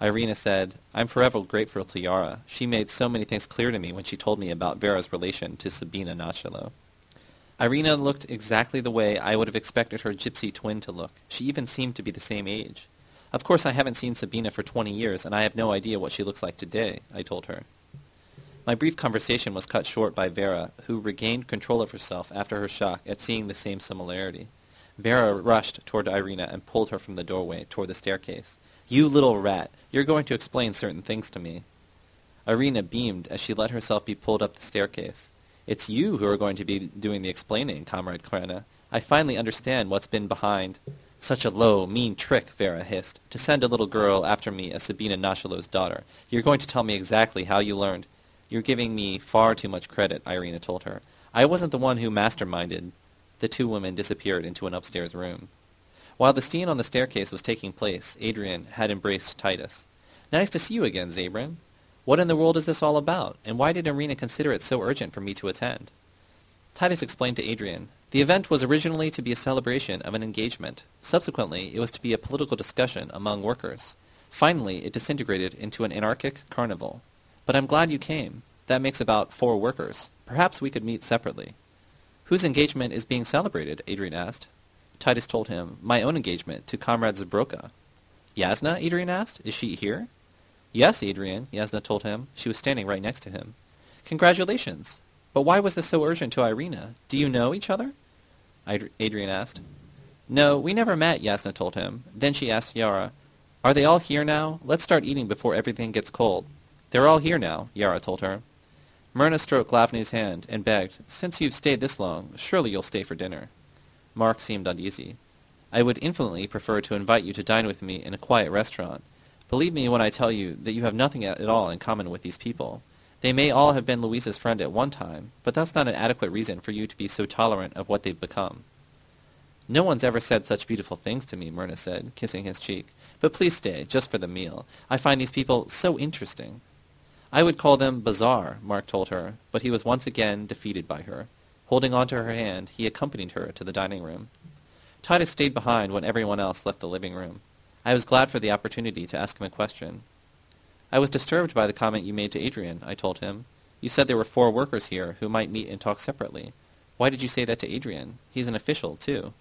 Irina said, I'm forever grateful to Yara. She made so many things clear to me when she told me about Vera's relation to Sabina Nachalo. Irina looked exactly the way I would have expected her gypsy twin to look. She even seemed to be the same age. Of course I haven't seen Sabina for 20 years, and I have no idea what she looks like today, I told her. My brief conversation was cut short by Vera, who regained control of herself after her shock at seeing the same similarity. Vera rushed toward Irina and pulled her from the doorway toward the staircase. You little rat, you're going to explain certain things to me. Irina beamed as she let herself be pulled up the staircase. It's you who are going to be doing the explaining, Comrade Krana. I finally understand what's been behind. Such a low, mean trick, Vera hissed, to send a little girl after me as Sabina Nachalo's daughter. You're going to tell me exactly how you learned. You're giving me far too much credit, Irina told her. I wasn't the one who masterminded. The two women disappeared into an upstairs room. While the scene on the staircase was taking place, Adrian had embraced Titus. Nice to see you again, Zabrin. What in the world is this all about, and why did Irina consider it so urgent for me to attend? Titus explained to Adrian, the event was originally to be a celebration of an engagement. Subsequently, it was to be a political discussion among workers. Finally, it disintegrated into an anarchic carnival. But I'm glad you came. That makes about 4 workers. Perhaps we could meet separately. Whose engagement is being celebrated? Adrian asked. Titus told him, my own engagement to Comrade Zbroka. Yasna? Adrian asked. Is she here? Yes, Adrian, Yasna told him. She was standing right next to him. Congratulations. But why was this so urgent to Irina? Do you know each other? Adrian asked. No, we never met, Yasna told him. Then she asked Yara, are they all here now? Let's start eating before everything gets cold. They're all here now, Yara told her. Myrna stroked Glavny's hand and begged, since you've stayed this long, surely you'll stay for dinner. Mark seemed uneasy. I would infinitely prefer to invite you to dine with me in a quiet restaurant. Believe me when I tell you that you have nothing at all in common with these people. They may all have been Louisa's friend at one time, but that's not an adequate reason for you to be so tolerant of what they've become. No one's ever said such beautiful things to me, Myrna said, kissing his cheek. But please stay, just for the meal. I find these people so interesting. I would call them bizarre, Mark told her, but he was once again defeated by her. Holding on to her hand, he accompanied her to the dining room. Titus stayed behind when everyone else left the living room. I was glad for the opportunity to ask him a question. I was disturbed by the comment you made to Adrian, I told him. You said there were 4 workers here who might meet and talk separately. Why did you say that to Adrian? He's an official, too.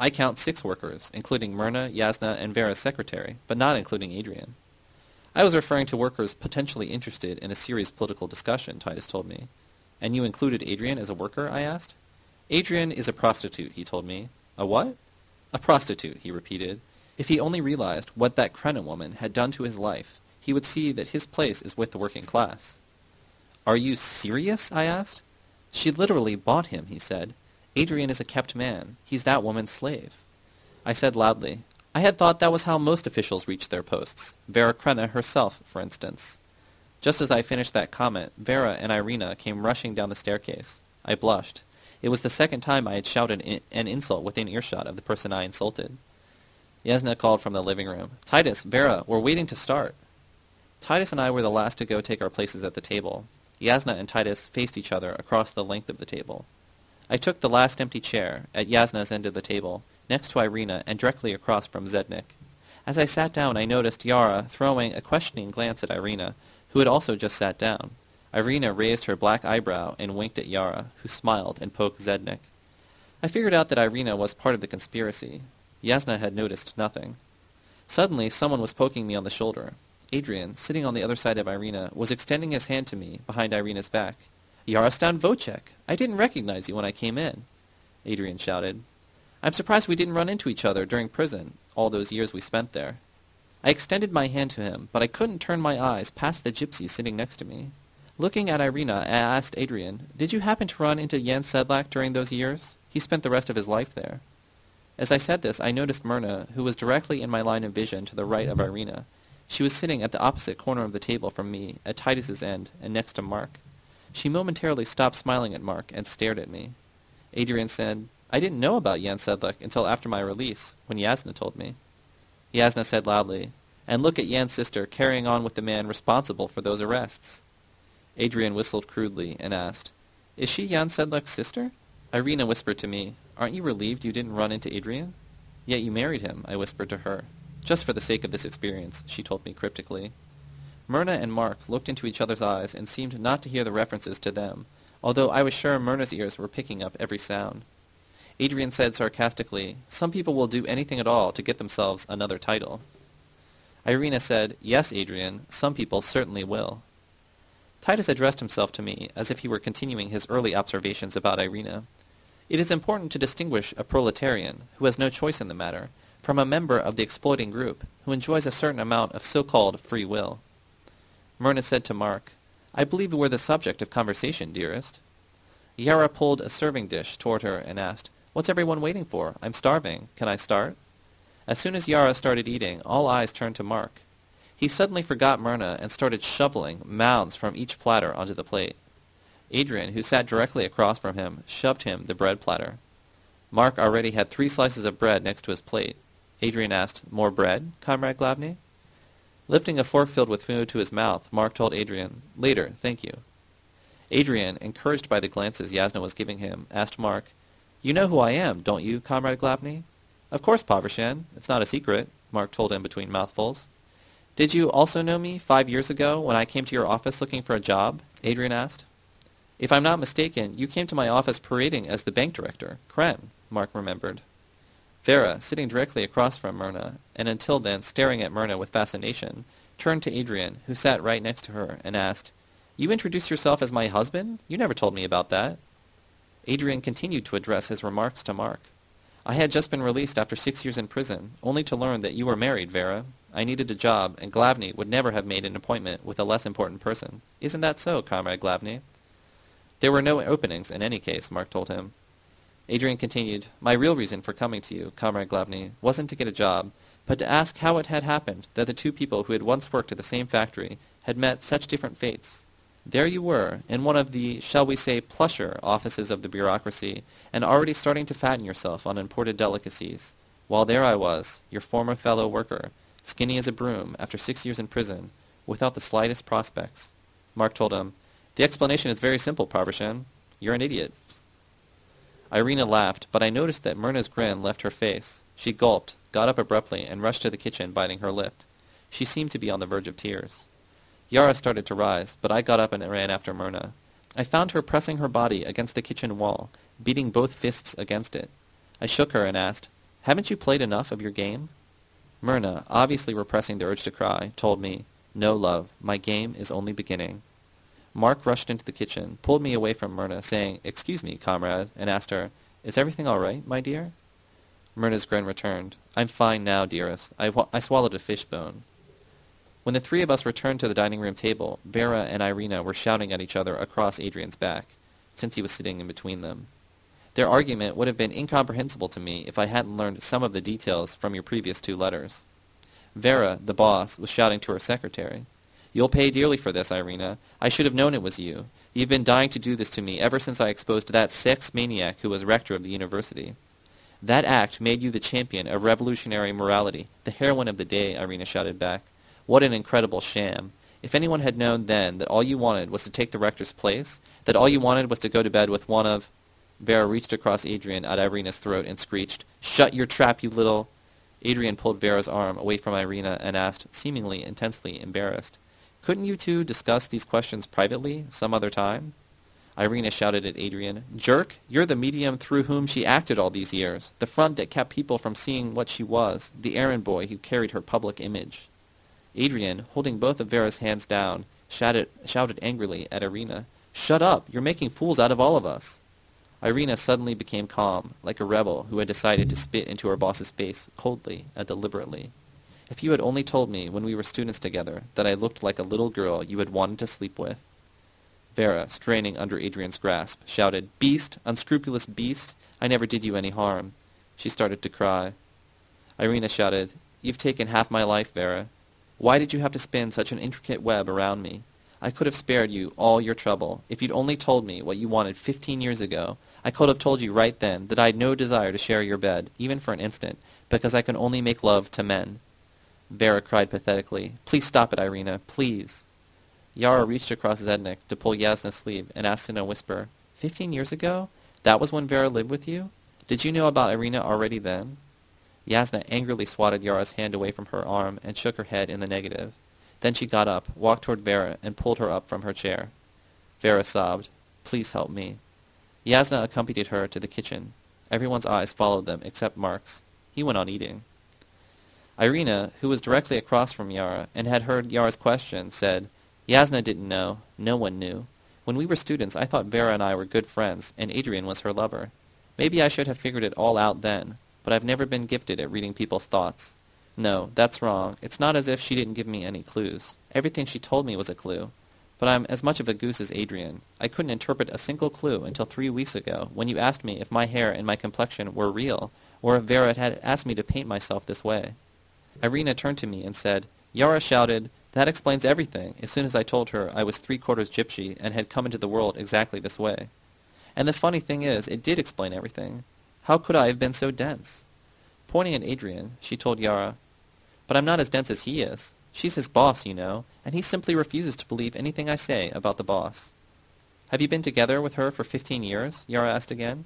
I count 6 workers, including Myrna, Yasna, and Vera's secretary, but not including Adrian. I was referring to workers potentially interested in a serious political discussion, Titus told me. And you included Adrian as a worker, I asked. Adrian is a prostitute, he told me. A what? A prostitute, he repeated. If he only realized what that Crenna woman had done to his life, he would see that his place is with the working class. Are you serious? I asked. She literally bought him, he said. Adrian is a kept man. He's that woman's slave. I said loudly, I had thought that was how most officials reached their posts. Vera Krenna herself, for instance. Just as I finished that comment, Vera and Irina came rushing down the staircase. I blushed. It was the second time I had shouted an insult within earshot of the person I insulted. Yasna called from the living room. Titus, Vera, we're waiting to start. Titus and I were the last to go take our places at the table. Yasna and Titus faced each other across the length of the table. I took the last empty chair at Yasna's end of the table, next to Irina and directly across from Zednik. As I sat down, I noticed Yara throwing a questioning glance at Irina, who had also just sat down. Irina raised her black eyebrow and winked at Yara, who smiled and poked Zednik. I figured out that Irina was part of the conspiracy. Yasna had noticed nothing. Suddenly, someone was poking me on the shoulder. Adrian, sitting on the other side of Irina, was extending his hand to me behind Irina's back. Yarostan Vocek! I didn't recognize you when I came in, Adrian shouted. I'm surprised we didn't run into each other during prison, all those years we spent there. I extended my hand to him, but I couldn't turn my eyes past the gypsy sitting next to me. Looking at Irina, I asked Adrian, did you happen to run into Jan Sedlak during those years? He spent the rest of his life there. As I said this, I noticed Myrna, who was directly in my line of vision to the right of Irina. She was sitting at the opposite corner of the table from me, at Titus's end, and next to Mark. She momentarily stopped smiling at Mark and stared at me. Adrian said, I didn't know about Jan Sedlak until after my release, when Yasna told me. Yasna said loudly, and look at Jan's sister carrying on with the man responsible for those arrests. Adrian whistled crudely and asked, "Is she Jan Sedlak's sister?" Irina whispered to me, "Aren't you relieved you didn't run into Adrian?" "Yet you married him," I whispered to her. "Just for the sake of this experience," she told me cryptically. Myrna and Mark looked into each other's eyes and seemed not to hear the references to them, although I was sure Myrna's ears were picking up every sound. Adrian said sarcastically, "Some people will do anything at all to get themselves another title." Irina said, "Yes, Adrian, some people certainly will." Titus addressed himself to me as if he were continuing his early observations about Irina. It is important to distinguish a proletarian, who has no choice in the matter, from a member of the exploiting group, who enjoys a certain amount of so-called free will. Myrna said to Mark, "I believe we were the subject of conversation, dearest." Yara pulled a serving dish toward her and asked, "What's everyone waiting for? I'm starving. Can I start?" As soon as Yara started eating, all eyes turned to Mark. He suddenly forgot Myrna and started shoveling mounds from each platter onto the plate. Adrian, who sat directly across from him, shoved him the bread platter. Mark already had 3 slices of bread next to his plate. Adrian asked, "More bread, Comrade Glavny?" Lifting a fork filled with food to his mouth, Mark told Adrian, "Later, thank you." Adrian, encouraged by the glances Yasna was giving him, asked Mark, "You know who I am, don't you, Comrade Glabney?" "Of course, Pavrishan. It's not a secret," Mark told him between mouthfuls. "Did you also know me 5 years ago when I came to your office looking for a job?" Adrian asked. "If I'm not mistaken, you came to my office parading as the bank director, Crenna," Mark remembered. Vera, sitting directly across from Myrna, and until then staring at Myrna with fascination, turned to Adrian, who sat right next to her, and asked, "You introduced yourself as my husband? You never told me about that." Adrian continued to address his remarks to Mark. "I had just been released after 6 years in prison, only to learn that you were married, Vera. I needed a job, and Glavny would never have made an appointment with a less important person. Isn't that so, Comrade Glavny?" "There were no openings in any case," Mark told him. Adrian continued, "My real reason for coming to you, Comrade Glavny, wasn't to get a job, but to ask how it had happened that the 2 people who had once worked at the same factory had met such different fates. There you were, in one of the, shall we say, plusher offices of the bureaucracy, and already starting to fatten yourself on imported delicacies, while there I was, your former fellow worker, skinny as a broom, after 6 years in prison, without the slightest prospects." Mark told him, "The explanation is very simple, Pavrishan. You're an idiot." Irina laughed, but I noticed that Myrna's grin left her face. She gulped, got up abruptly, and rushed to the kitchen, biting her lip. She seemed to be on the verge of tears. Yara started to rise, but I got up and ran after Myrna. I found her pressing her body against the kitchen wall, beating both fists against it. I shook her and asked, "Haven't you played enough of your game?" Myrna, obviously repressing the urge to cry, told me, "No, love, my game is only beginning." Mark rushed into the kitchen, pulled me away from Myrna, saying, "Excuse me, comrade," and asked her, "Is everything all right, my dear?" Myrna's grin returned. "I'm fine now, dearest. I swallowed a fishbone." When the 3 of us returned to the dining room table, Vera and Irina were shouting at each other across Adrian's back, since he was sitting in between them. Their argument would have been incomprehensible to me if I hadn't learned some of the details from your previous 2 letters. Vera, the boss, was shouting to her secretary, "You'll pay dearly for this, Irina. I should have known it was you. You've been dying to do this to me ever since I exposed that sex maniac who was rector of the university. That act made you the champion of revolutionary morality, the heroine of the day," Irina shouted back. "What an incredible sham. If anyone had known then that all you wanted was to take the rector's place, that all you wanted was to go to bed with one of—" Vera reached across Adrian at Irina's throat and screeched, "Shut your trap, you little—" Adrian pulled Vera's arm away from Irina and asked, seemingly intensely embarrassed, "Couldn't you 2 discuss these questions privately some other time?" Irina shouted at Adrian, "Jerk, you're the medium through whom she acted all these years, the front that kept people from seeing what she was, the errand boy who carried her public image." Adrian, holding both of Vera's hands down, shouted angrily at Irina, "Shut up, you're making fools out of all of us." Irina suddenly became calm, like a rebel who had decided to spit into her boss's face coldly and deliberately. "If you had only told me when we were students together that I looked like a little girl you had wanted to sleep with." Vera, straining under Adrian's grasp, shouted, "Beast, unscrupulous beast, I never did you any harm." She started to cry. Irina shouted, "You've taken half my life, Vera. Why did you have to spin such an intricate web around me? I could have spared you all your trouble. If you'd only told me what you wanted 15 years ago, I could have told you right then that I had no desire to share your bed, even for an instant, because I can only make love to men." Vera cried pathetically, "Please stop it, Irina, please." Yara reached across Zednik to pull Yasna's sleeve and asked in a whisper, 15 years ago? That was when Vera lived with you? Did you know about Irina already then? Yasna angrily swatted Yara's hand away from her arm and shook her head in the negative. Then she got up, walked toward Vera, and pulled her up from her chair. Vera sobbed, "Please help me." Yasna accompanied her to the kitchen. Everyone's eyes followed them except Mark's. He went on eating. Irina, who was directly across from Yara and had heard Yara's question, said, "Yasna didn't know. No one knew. When we were students, I thought Vera and I were good friends, and Adrian was her lover. Maybe I should have figured it all out then, but I've never been gifted at reading people's thoughts. No, that's wrong. It's not as if she didn't give me any clues. Everything she told me was a clue. But I'm as much of a goose as Adrian. I couldn't interpret a single clue until 3 weeks ago, when you asked me if my hair and my complexion were real, or if Vera had asked me to paint myself this way." Irina turned to me and said, "Yara shouted, 'That explains everything,' as soon as I told her I was three-quarters gypsy and had come into the world exactly this way. And the funny thing is, it did explain everything. How could I have been so dense?" Pointing at Adrian, she told Yara, "But I'm not as dense as he is. She's his boss, you know, and he simply refuses to believe anything I say about the boss." "Have you been together with her for 15 years? Yara asked again.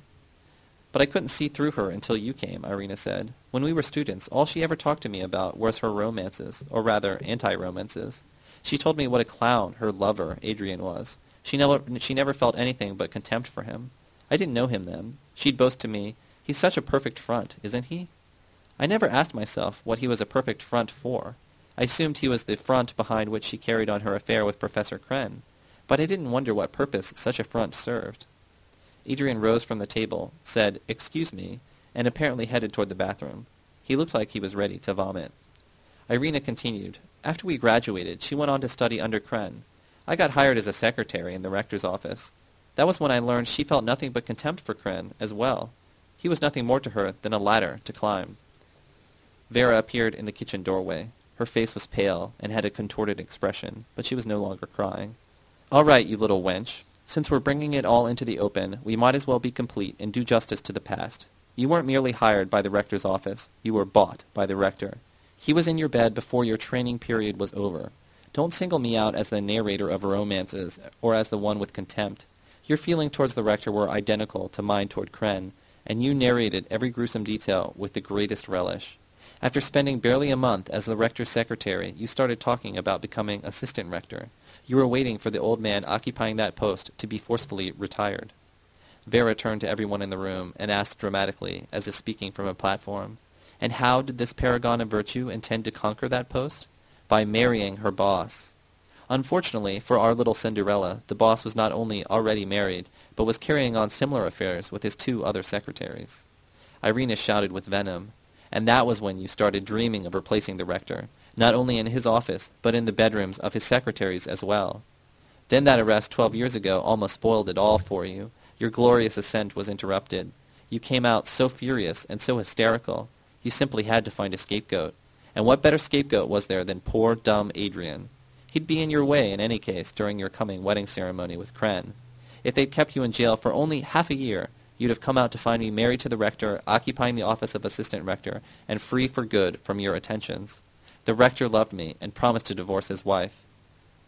"But I couldn't see through her until you came," Irina said. "When we were students, all she ever talked to me about was her romances, or rather, anti-romances. She told me what a clown her lover, Adrian, was. She never felt anything but contempt for him. I didn't know him then. She'd boast to me, 'He's such a perfect front, isn't he?' I never asked myself what he was a perfect front for. I assumed he was the front behind which she carried on her affair with Professor Krenn, but I didn't wonder what purpose such a front served." Adrian rose from the table, said, "Excuse me," and apparently headed toward the bathroom. He looked like he was ready to vomit. Irina continued, "After we graduated, she went on to study under Krenn. I got hired as a secretary in the rector's office. That was when I learned she felt nothing but contempt for Krenn as well. He was nothing more to her than a ladder to climb." Vera appeared in the kitchen doorway. Her face was pale and had a contorted expression, but she was no longer crying. "All right, you little wench. Since we're bringing it all into the open, we might as well be complete and do justice to the past. You weren't merely hired by the rector's office. You were bought by the rector. He was in your bed before your training period was over. Don't single me out as the narrator of romances or as the one with contempt. Your feelings towards the rector were identical to mine toward Krenn, and you narrated every gruesome detail with the greatest relish. After spending barely a month as the rector's secretary, you started talking about becoming assistant rector. You were waiting for the old man occupying that post to be forcefully retired." Vera turned to everyone in the room and asked dramatically, as if speaking from a platform, "And how did this paragon of virtue intend to conquer that post? By marrying her boss. Unfortunately for our little Cinderella, the boss was not only already married, but was carrying on similar affairs with his two other secretaries." Irina shouted with venom, "And that was when you started dreaming of replacing the rector, not only in his office, but in the bedrooms of his secretaries as well. Then that arrest 12 years ago almost spoiled it all for you. Your glorious ascent was interrupted. You came out so furious and so hysterical. You simply had to find a scapegoat. And what better scapegoat was there than poor, dumb Adrian? He'd be in your way in any case during your coming wedding ceremony with Krenn. If they'd kept you in jail for only half a year, you'd have come out to find me married to the rector, occupying the office of assistant rector, and free for good from your attentions. The rector loved me and promised to divorce his wife."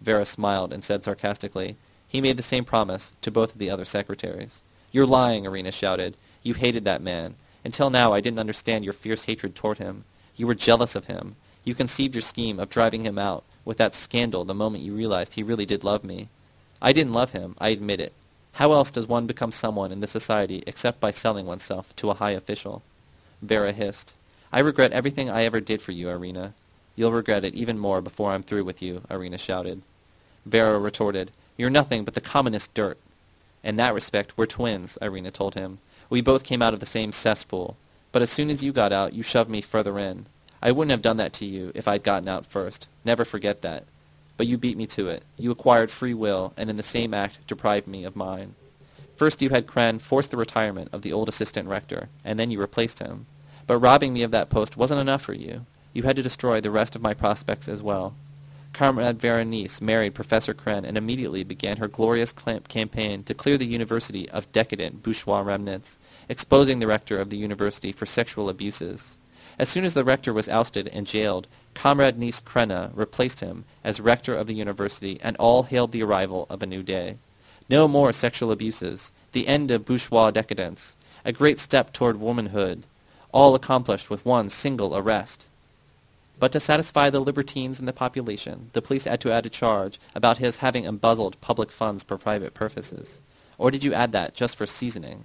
Vera smiled and said sarcastically, "He made the same promise to both of the other secretaries." "You're lying," Irina shouted. "You hated that man. Until now I didn't understand your fierce hatred toward him. You were jealous of him. You conceived your scheme of driving him out with that scandal the moment you realized he really did love me." "I didn't love him, I admit it. How else does one become someone in this society except by selling oneself to a high official?" Vera hissed, "I regret everything I ever did for you, Irina." "You'll regret it even more before I'm through with you," Irina shouted. Vera retorted, "You're nothing but the commonest dirt." "In that respect, we're twins," Irina told him. "We both came out of the same cesspool. But as soon as you got out, you shoved me further in. I wouldn't have done that to you if I'd gotten out first. Never forget that. But you beat me to it. You acquired free will, and in the same act deprived me of mine. First you had Krenn force the retirement of the old assistant rector, and then you replaced him. But robbing me of that post wasn't enough for you. You had to destroy the rest of my prospects as well. Comrade Veronese married Professor Krenn and immediately began her glorious campaign to clear the university of decadent bourgeois remnants, exposing the rector of the university for sexual abuses. As soon as the rector was ousted and jailed, Comrade Niece Crenna replaced him as rector of the university, and all hailed the arrival of a new day. No more sexual abuses, the end of bourgeois decadence, a great step toward womanhood, all accomplished with one single arrest. But to satisfy the libertines in the population, the police had to add a charge about his having embezzled public funds for private purposes. Or did you add that just for seasoning?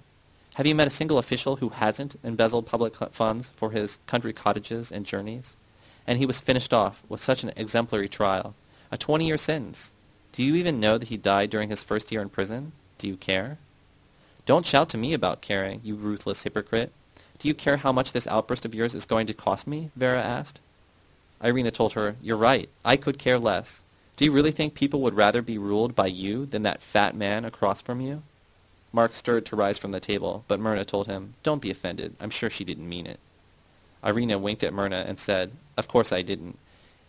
Have you met a single official who hasn't embezzled public funds for his country cottages and journeys? And he was finished off with such an exemplary trial, a 20-year sentence. Do you even know that he died during his first year in prison? Do you care? Don't shout to me about caring, you ruthless hypocrite. Do you care how much this outburst of yours is going to cost me? Vera asked. Irina told her, "You're right. I could care less. Do you really think people would rather be ruled by you than that fat man across from you?" Mark stirred to rise from the table, but Myrna told him, "Don't be offended. I'm sure she didn't mean it." Irina winked at Myrna and said, "Of course I didn't.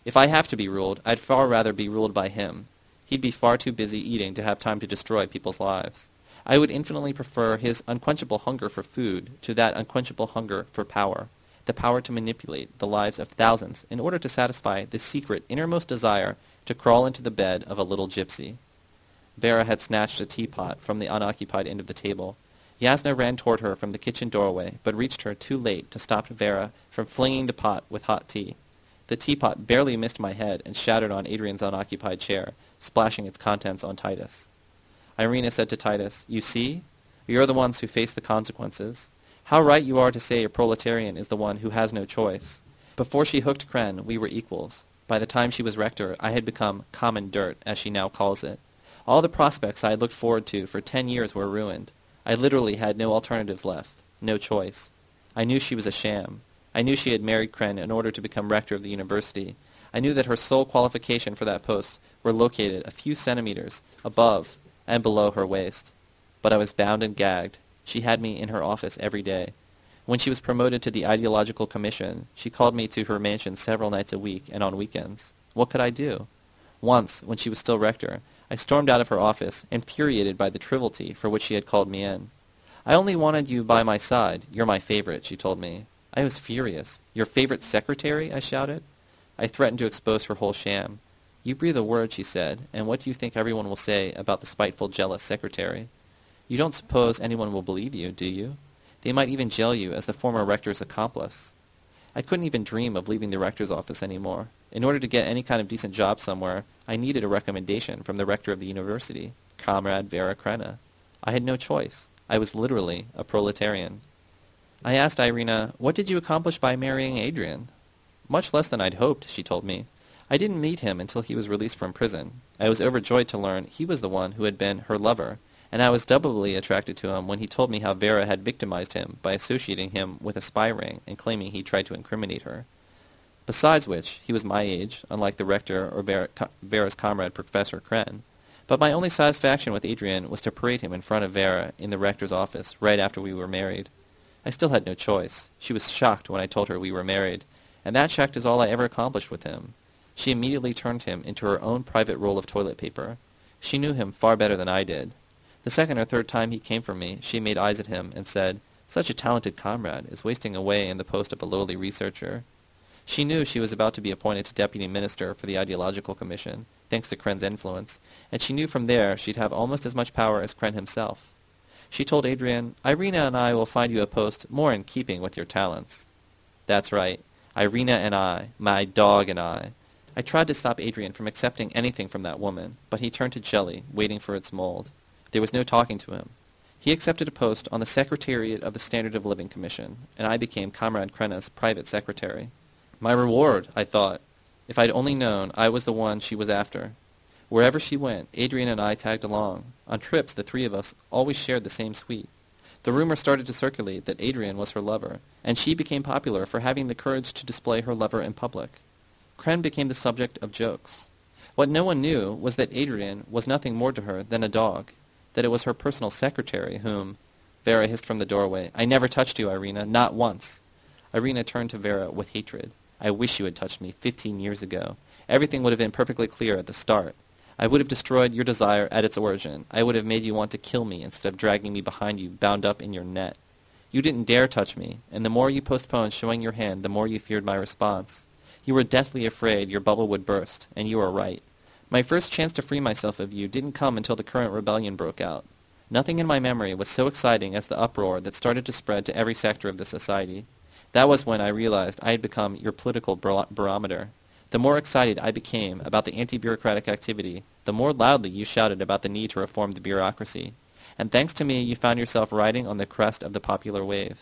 If I have to be ruled, I'd far rather be ruled by him. He'd be far too busy eating to have time to destroy people's lives. I would infinitely prefer his unquenchable hunger for food to that unquenchable hunger for power, the power to manipulate the lives of thousands in order to satisfy the secret innermost desire to crawl into the bed of a little gypsy." Vera had snatched a teapot from the unoccupied end of the table. Yasna ran toward her from the kitchen doorway, but reached her too late to stop Vera from flinging the pot with hot tea. The teapot barely missed my head and shattered on Adrian's unoccupied chair, splashing its contents on Titus. Irina said to Titus, "You see? You're the ones who face the consequences. How right you are to say a proletarian is the one who has no choice. Before she hooked Krenn, we were equals. By the time she was rector, I had become common dirt, as she now calls it. All the prospects I had looked forward to for 10 years were ruined. I literally had no alternatives left, no choice. I knew she was a sham. I knew she had married Krenn in order to become rector of the university. I knew that her sole qualification for that post were located a few centimeters above and below her waist. But I was bound and gagged. She had me in her office every day. When she was promoted to the ideological commission, she called me to her mansion several nights a week and on weekends. What could I do? Once, when she was still rector, I stormed out of her office, infuriated by the triviality for which she had called me in. "I only wanted you by my side. You're my favorite," she told me. I was furious. "Your favorite secretary?" I shouted. I threatened to expose her whole sham. "You breathe a word," she said, "and what do you think everyone will say about the spiteful, jealous secretary? You don't suppose anyone will believe you, do you? They might even jail you as the former rector's accomplice." I couldn't even dream of leaving the rector's office anymore. In order to get any kind of decent job somewhere, I needed a recommendation from the rector of the university, Comrade Vera Krenna. I had no choice. I was literally a proletarian. I asked Irina, "What did you accomplish by marrying Adrian?" "Much less than I'd hoped," she told me. "I didn't meet him until he was released from prison. I was overjoyed to learn he was the one who had been her lover, and I was doubly attracted to him when he told me how Vera had victimized him by associating him with a spy ring and claiming he tried to incriminate her. Besides which, he was my age, unlike the rector or Vera's comrade, Professor Krenn. But my only satisfaction with Adrian was to parade him in front of Vera in the rector's office right after we were married. I still had no choice. She was shocked when I told her we were married, and that shock is all I ever accomplished with him. She immediately turned him into her own private roll of toilet paper. She knew him far better than I did. The second or third time he came for me, she made eyes at him and said, 'Such a talented comrade is wasting away in the post of a lowly researcher.' She knew she was about to be appointed to deputy minister for the ideological commission, thanks to Krenn's influence, and she knew from there she'd have almost as much power as Krenn himself. She told Adrian, 'Irina and I will find you a post more in keeping with your talents.' That's right, Irina and I, my dog and I. I tried to stop Adrian from accepting anything from that woman, but he turned to jelly, waiting for its mold. There was no talking to him. He accepted a post on the Secretariat of the Standard of Living Commission, and I became Comrade Krenna's private secretary. My reward, I thought. If I'd only known I was the one she was after. Wherever she went, Adrian and I tagged along. On trips, the three of us always shared the same suite. The rumor started to circulate that Adrian was her lover, and she became popular for having the courage to display her lover in public. Krenn became the subject of jokes. What no one knew was that Adrian was nothing more to her than a dog, that it was her personal secretary whom— Vera hissed from the doorway, "I never touched you, Irina, not once." Irina turned to Vera with hatred. "I wish you had touched me 15 years ago. Everything would have been perfectly clear at the start. I would have destroyed your desire at its origin. I would have made you want to kill me instead of dragging me behind you, bound up in your net. You didn't dare touch me, and the more you postponed showing your hand, the more you feared my response. You were deathly afraid your bubble would burst, and you were right. My first chance to free myself of you didn't come until the current rebellion broke out. Nothing in my memory was so exciting as the uproar that started to spread to every sector of the society. That was when I realized I had become your political barometer. The more excited I became about the anti-bureaucratic activity, the more loudly you shouted about the need to reform the bureaucracy. And thanks to me, you found yourself riding on the crest of the popular wave.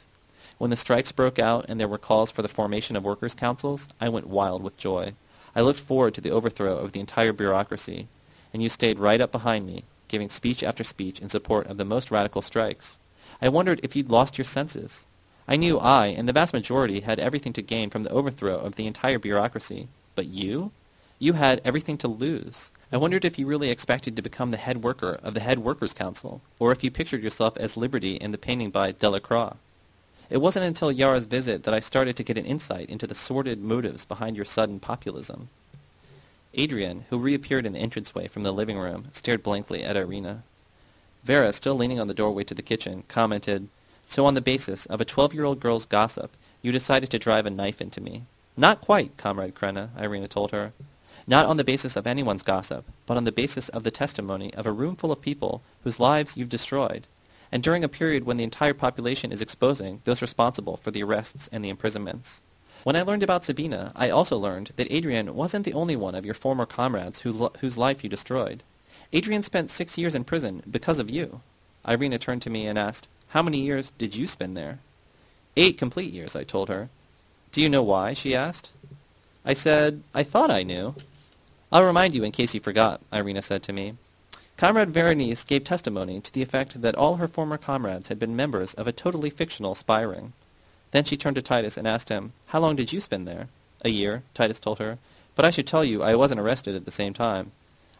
When the strikes broke out and there were calls for the formation of workers' councils, I went wild with joy. I looked forward to the overthrow of the entire bureaucracy, and you stayed right up behind me, giving speech after speech in support of the most radical strikes. I wondered if you'd lost your senses. I knew I, and the vast majority, had everything to gain from the overthrow of the entire bureaucracy. But you? You had everything to lose. I wondered if you really expected to become the head worker of the head workers' council, or if you pictured yourself as liberty in the painting by Delacroix. It wasn't until Yara's visit that I started to get an insight into the sordid motives behind your sudden populism. Adrian, who reappeared in the entranceway from the living room, stared blankly at Irina. Vera, still leaning on the doorway to the kitchen, commented, "So on the basis of a 12-year-old girl's gossip, you decided to drive a knife into me." "Not quite, Comrade Krana," Irina told her. "Not on the basis of anyone's gossip, but on the basis of the testimony of a roomful of people whose lives you've destroyed, and during a period when the entire population is exposing those responsible for the arrests and the imprisonments. When I learned about Sabina, I also learned that Adrian wasn't the only one of your former comrades whose life you destroyed. Adrian spent 6 years in prison because of you." Irina turned to me and asked, "How many years did you spend there?" 8 complete years, I told her. "Do you know why?" she asked. I said, "I thought I knew." "I'll remind you in case you forgot," Irina said to me. Comrade Veronese gave testimony to the effect that all her former comrades had been members of a totally fictional spy ring. Then she turned to Titus and asked him, "How long did you spend there?" "1 year," Titus told her. "But I should tell you I wasn't arrested at the same time."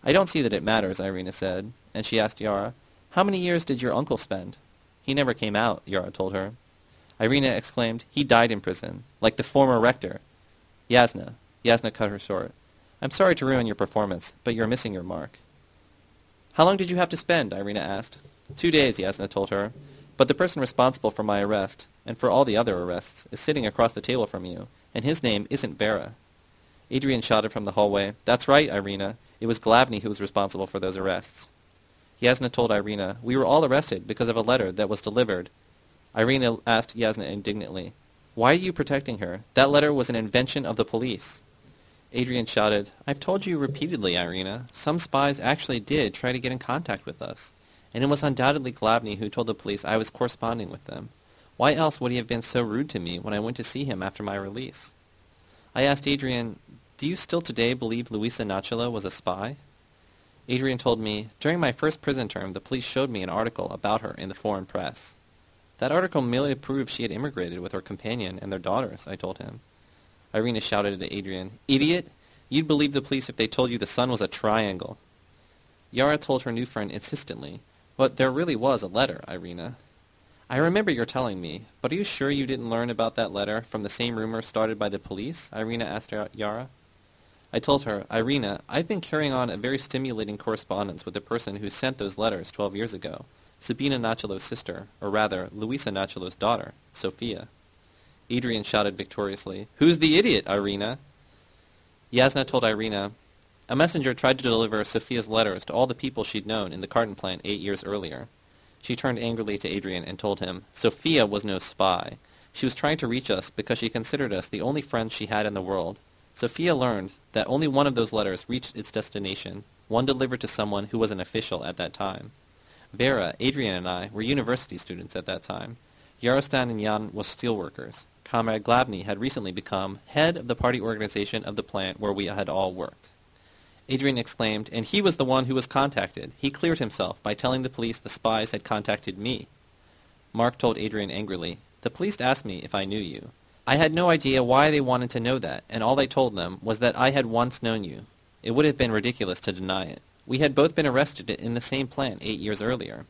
"I don't see that it matters," Irina said, and she asked Yara, "How many years did your uncle spend?" "He never came out," Yara told her. Irina exclaimed, "He died in prison, like the former rector." Yasna cut her short. "I'm sorry to ruin your performance, but you're missing your mark." "How long did you have to spend?" Irina asked. "2 days, Yasna told her. "But the person responsible for my arrest, and for all the other arrests, is sitting across the table from you, and his name isn't Vera." Adrian shouted from the hallway, "That's right, Irina. It was Glavny who was responsible for those arrests." Yasna told Irina, "We were all arrested because of a letter that was delivered." Irina asked Yasna indignantly, "Why are you protecting her? That letter was an invention of the police." Adrian shouted, "I've told you repeatedly, Irina, some spies actually did try to get in contact with us, and it was undoubtedly Glabney who told the police I was corresponding with them. Why else would he have been so rude to me when I went to see him after my release?" I asked Adrian, "Do you still today believe Luisa Nachalo was a spy?" Adrian told me, "During my first prison term, the police showed me an article about her in the foreign press." "That article merely proved she had immigrated with her companion and their daughters," I told him. Irina shouted at Adrian, "Idiot! You'd believe the police if they told you the sun was a triangle." Yara told her new friend insistently, "But there really was a letter, Irina." "I remember your telling me, but are you sure you didn't learn about that letter from the same rumor started by the police?" Irina asked Yara. I told her, "Irina, I've been carrying on a very stimulating correspondence with the person who sent those letters 12 years ago, Sabina Nachalo's sister, or rather, Luisa Nachalo's daughter, Sophia." Adrian shouted victoriously, "Who's the idiot, Irina?" Yasna told Irina, "A messenger tried to deliver Sophia's letters to all the people she'd known in the carton plant 8 years earlier." She turned angrily to Adrian and told him, "Sophia was no spy. She was trying to reach us because she considered us the only friends she had in the world. Sophia learned that only one of those letters reached its destination, one delivered to someone who was an official at that time. Vera, Adrian, and I were university students at that time. Yarostan and Jan was steelworkers. Comrade Glavny had recently become head of the party organization of the plant where we had all worked." Adrian exclaimed, "And he was the one who was contacted. He cleared himself by telling the police the spies had contacted me." Mark told Adrian angrily, "The police asked me if I knew you. I had no idea why they wanted to know that, and all I told them was that I had once known you. It would have been ridiculous to deny it. We had both been arrested in the same plant 8 years earlier."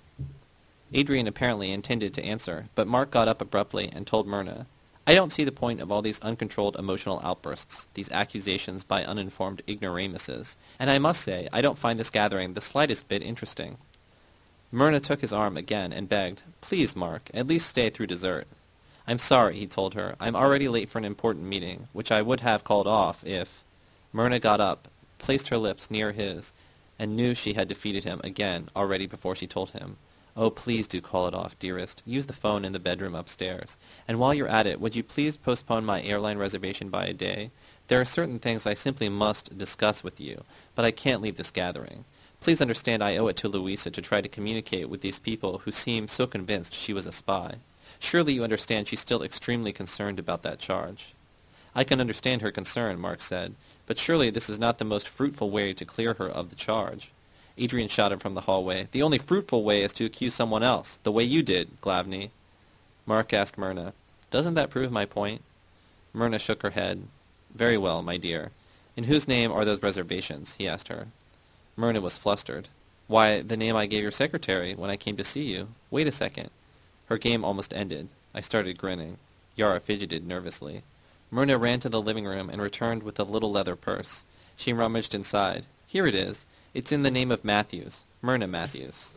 Adrian apparently intended to answer, but Mark got up abruptly and told Myrna, "I don't see the point of all these uncontrolled emotional outbursts, these accusations by uninformed ignoramuses, and I must say I don't find this gathering the slightest bit interesting." Myrna took his arm again and begged, "Please, Mark, at least stay through dessert." "I'm sorry," he told her. "I'm already late for an important meeting, which I would have called off if—" Myrna got up, placed her lips near his, and knew she had defeated him again already before she told him. "Oh, please do call it off, dearest. Use the phone in the bedroom upstairs. And while you're at it, would you please postpone my airline reservation by a day? There are certain things I simply must discuss with you, but I can't leave this gathering. Please understand I owe it to Luisa to try to communicate with these people who seem so convinced she was a spy. Surely you understand she's still extremely concerned about that charge." "I can understand her concern," Mark said, "but surely this is not the most fruitful way to clear her of the charge." Adrian shot him from the hallway. "The only fruitful way is to accuse someone else, the way you did, Glavny." Mark asked Myrna, "Doesn't that prove my point?" Myrna shook her head. "Very well, my dear. In whose name are those reservations?" he asked her. Myrna was flustered. "Why, the name I gave your secretary when I came to see you. Wait a second." Her game almost ended. I started grinning. Yara fidgeted nervously. Myrna ran to the living room and returned with a little leather purse. She rummaged inside. "Here it is. It's in the name of Matthews. Myrna Matthews."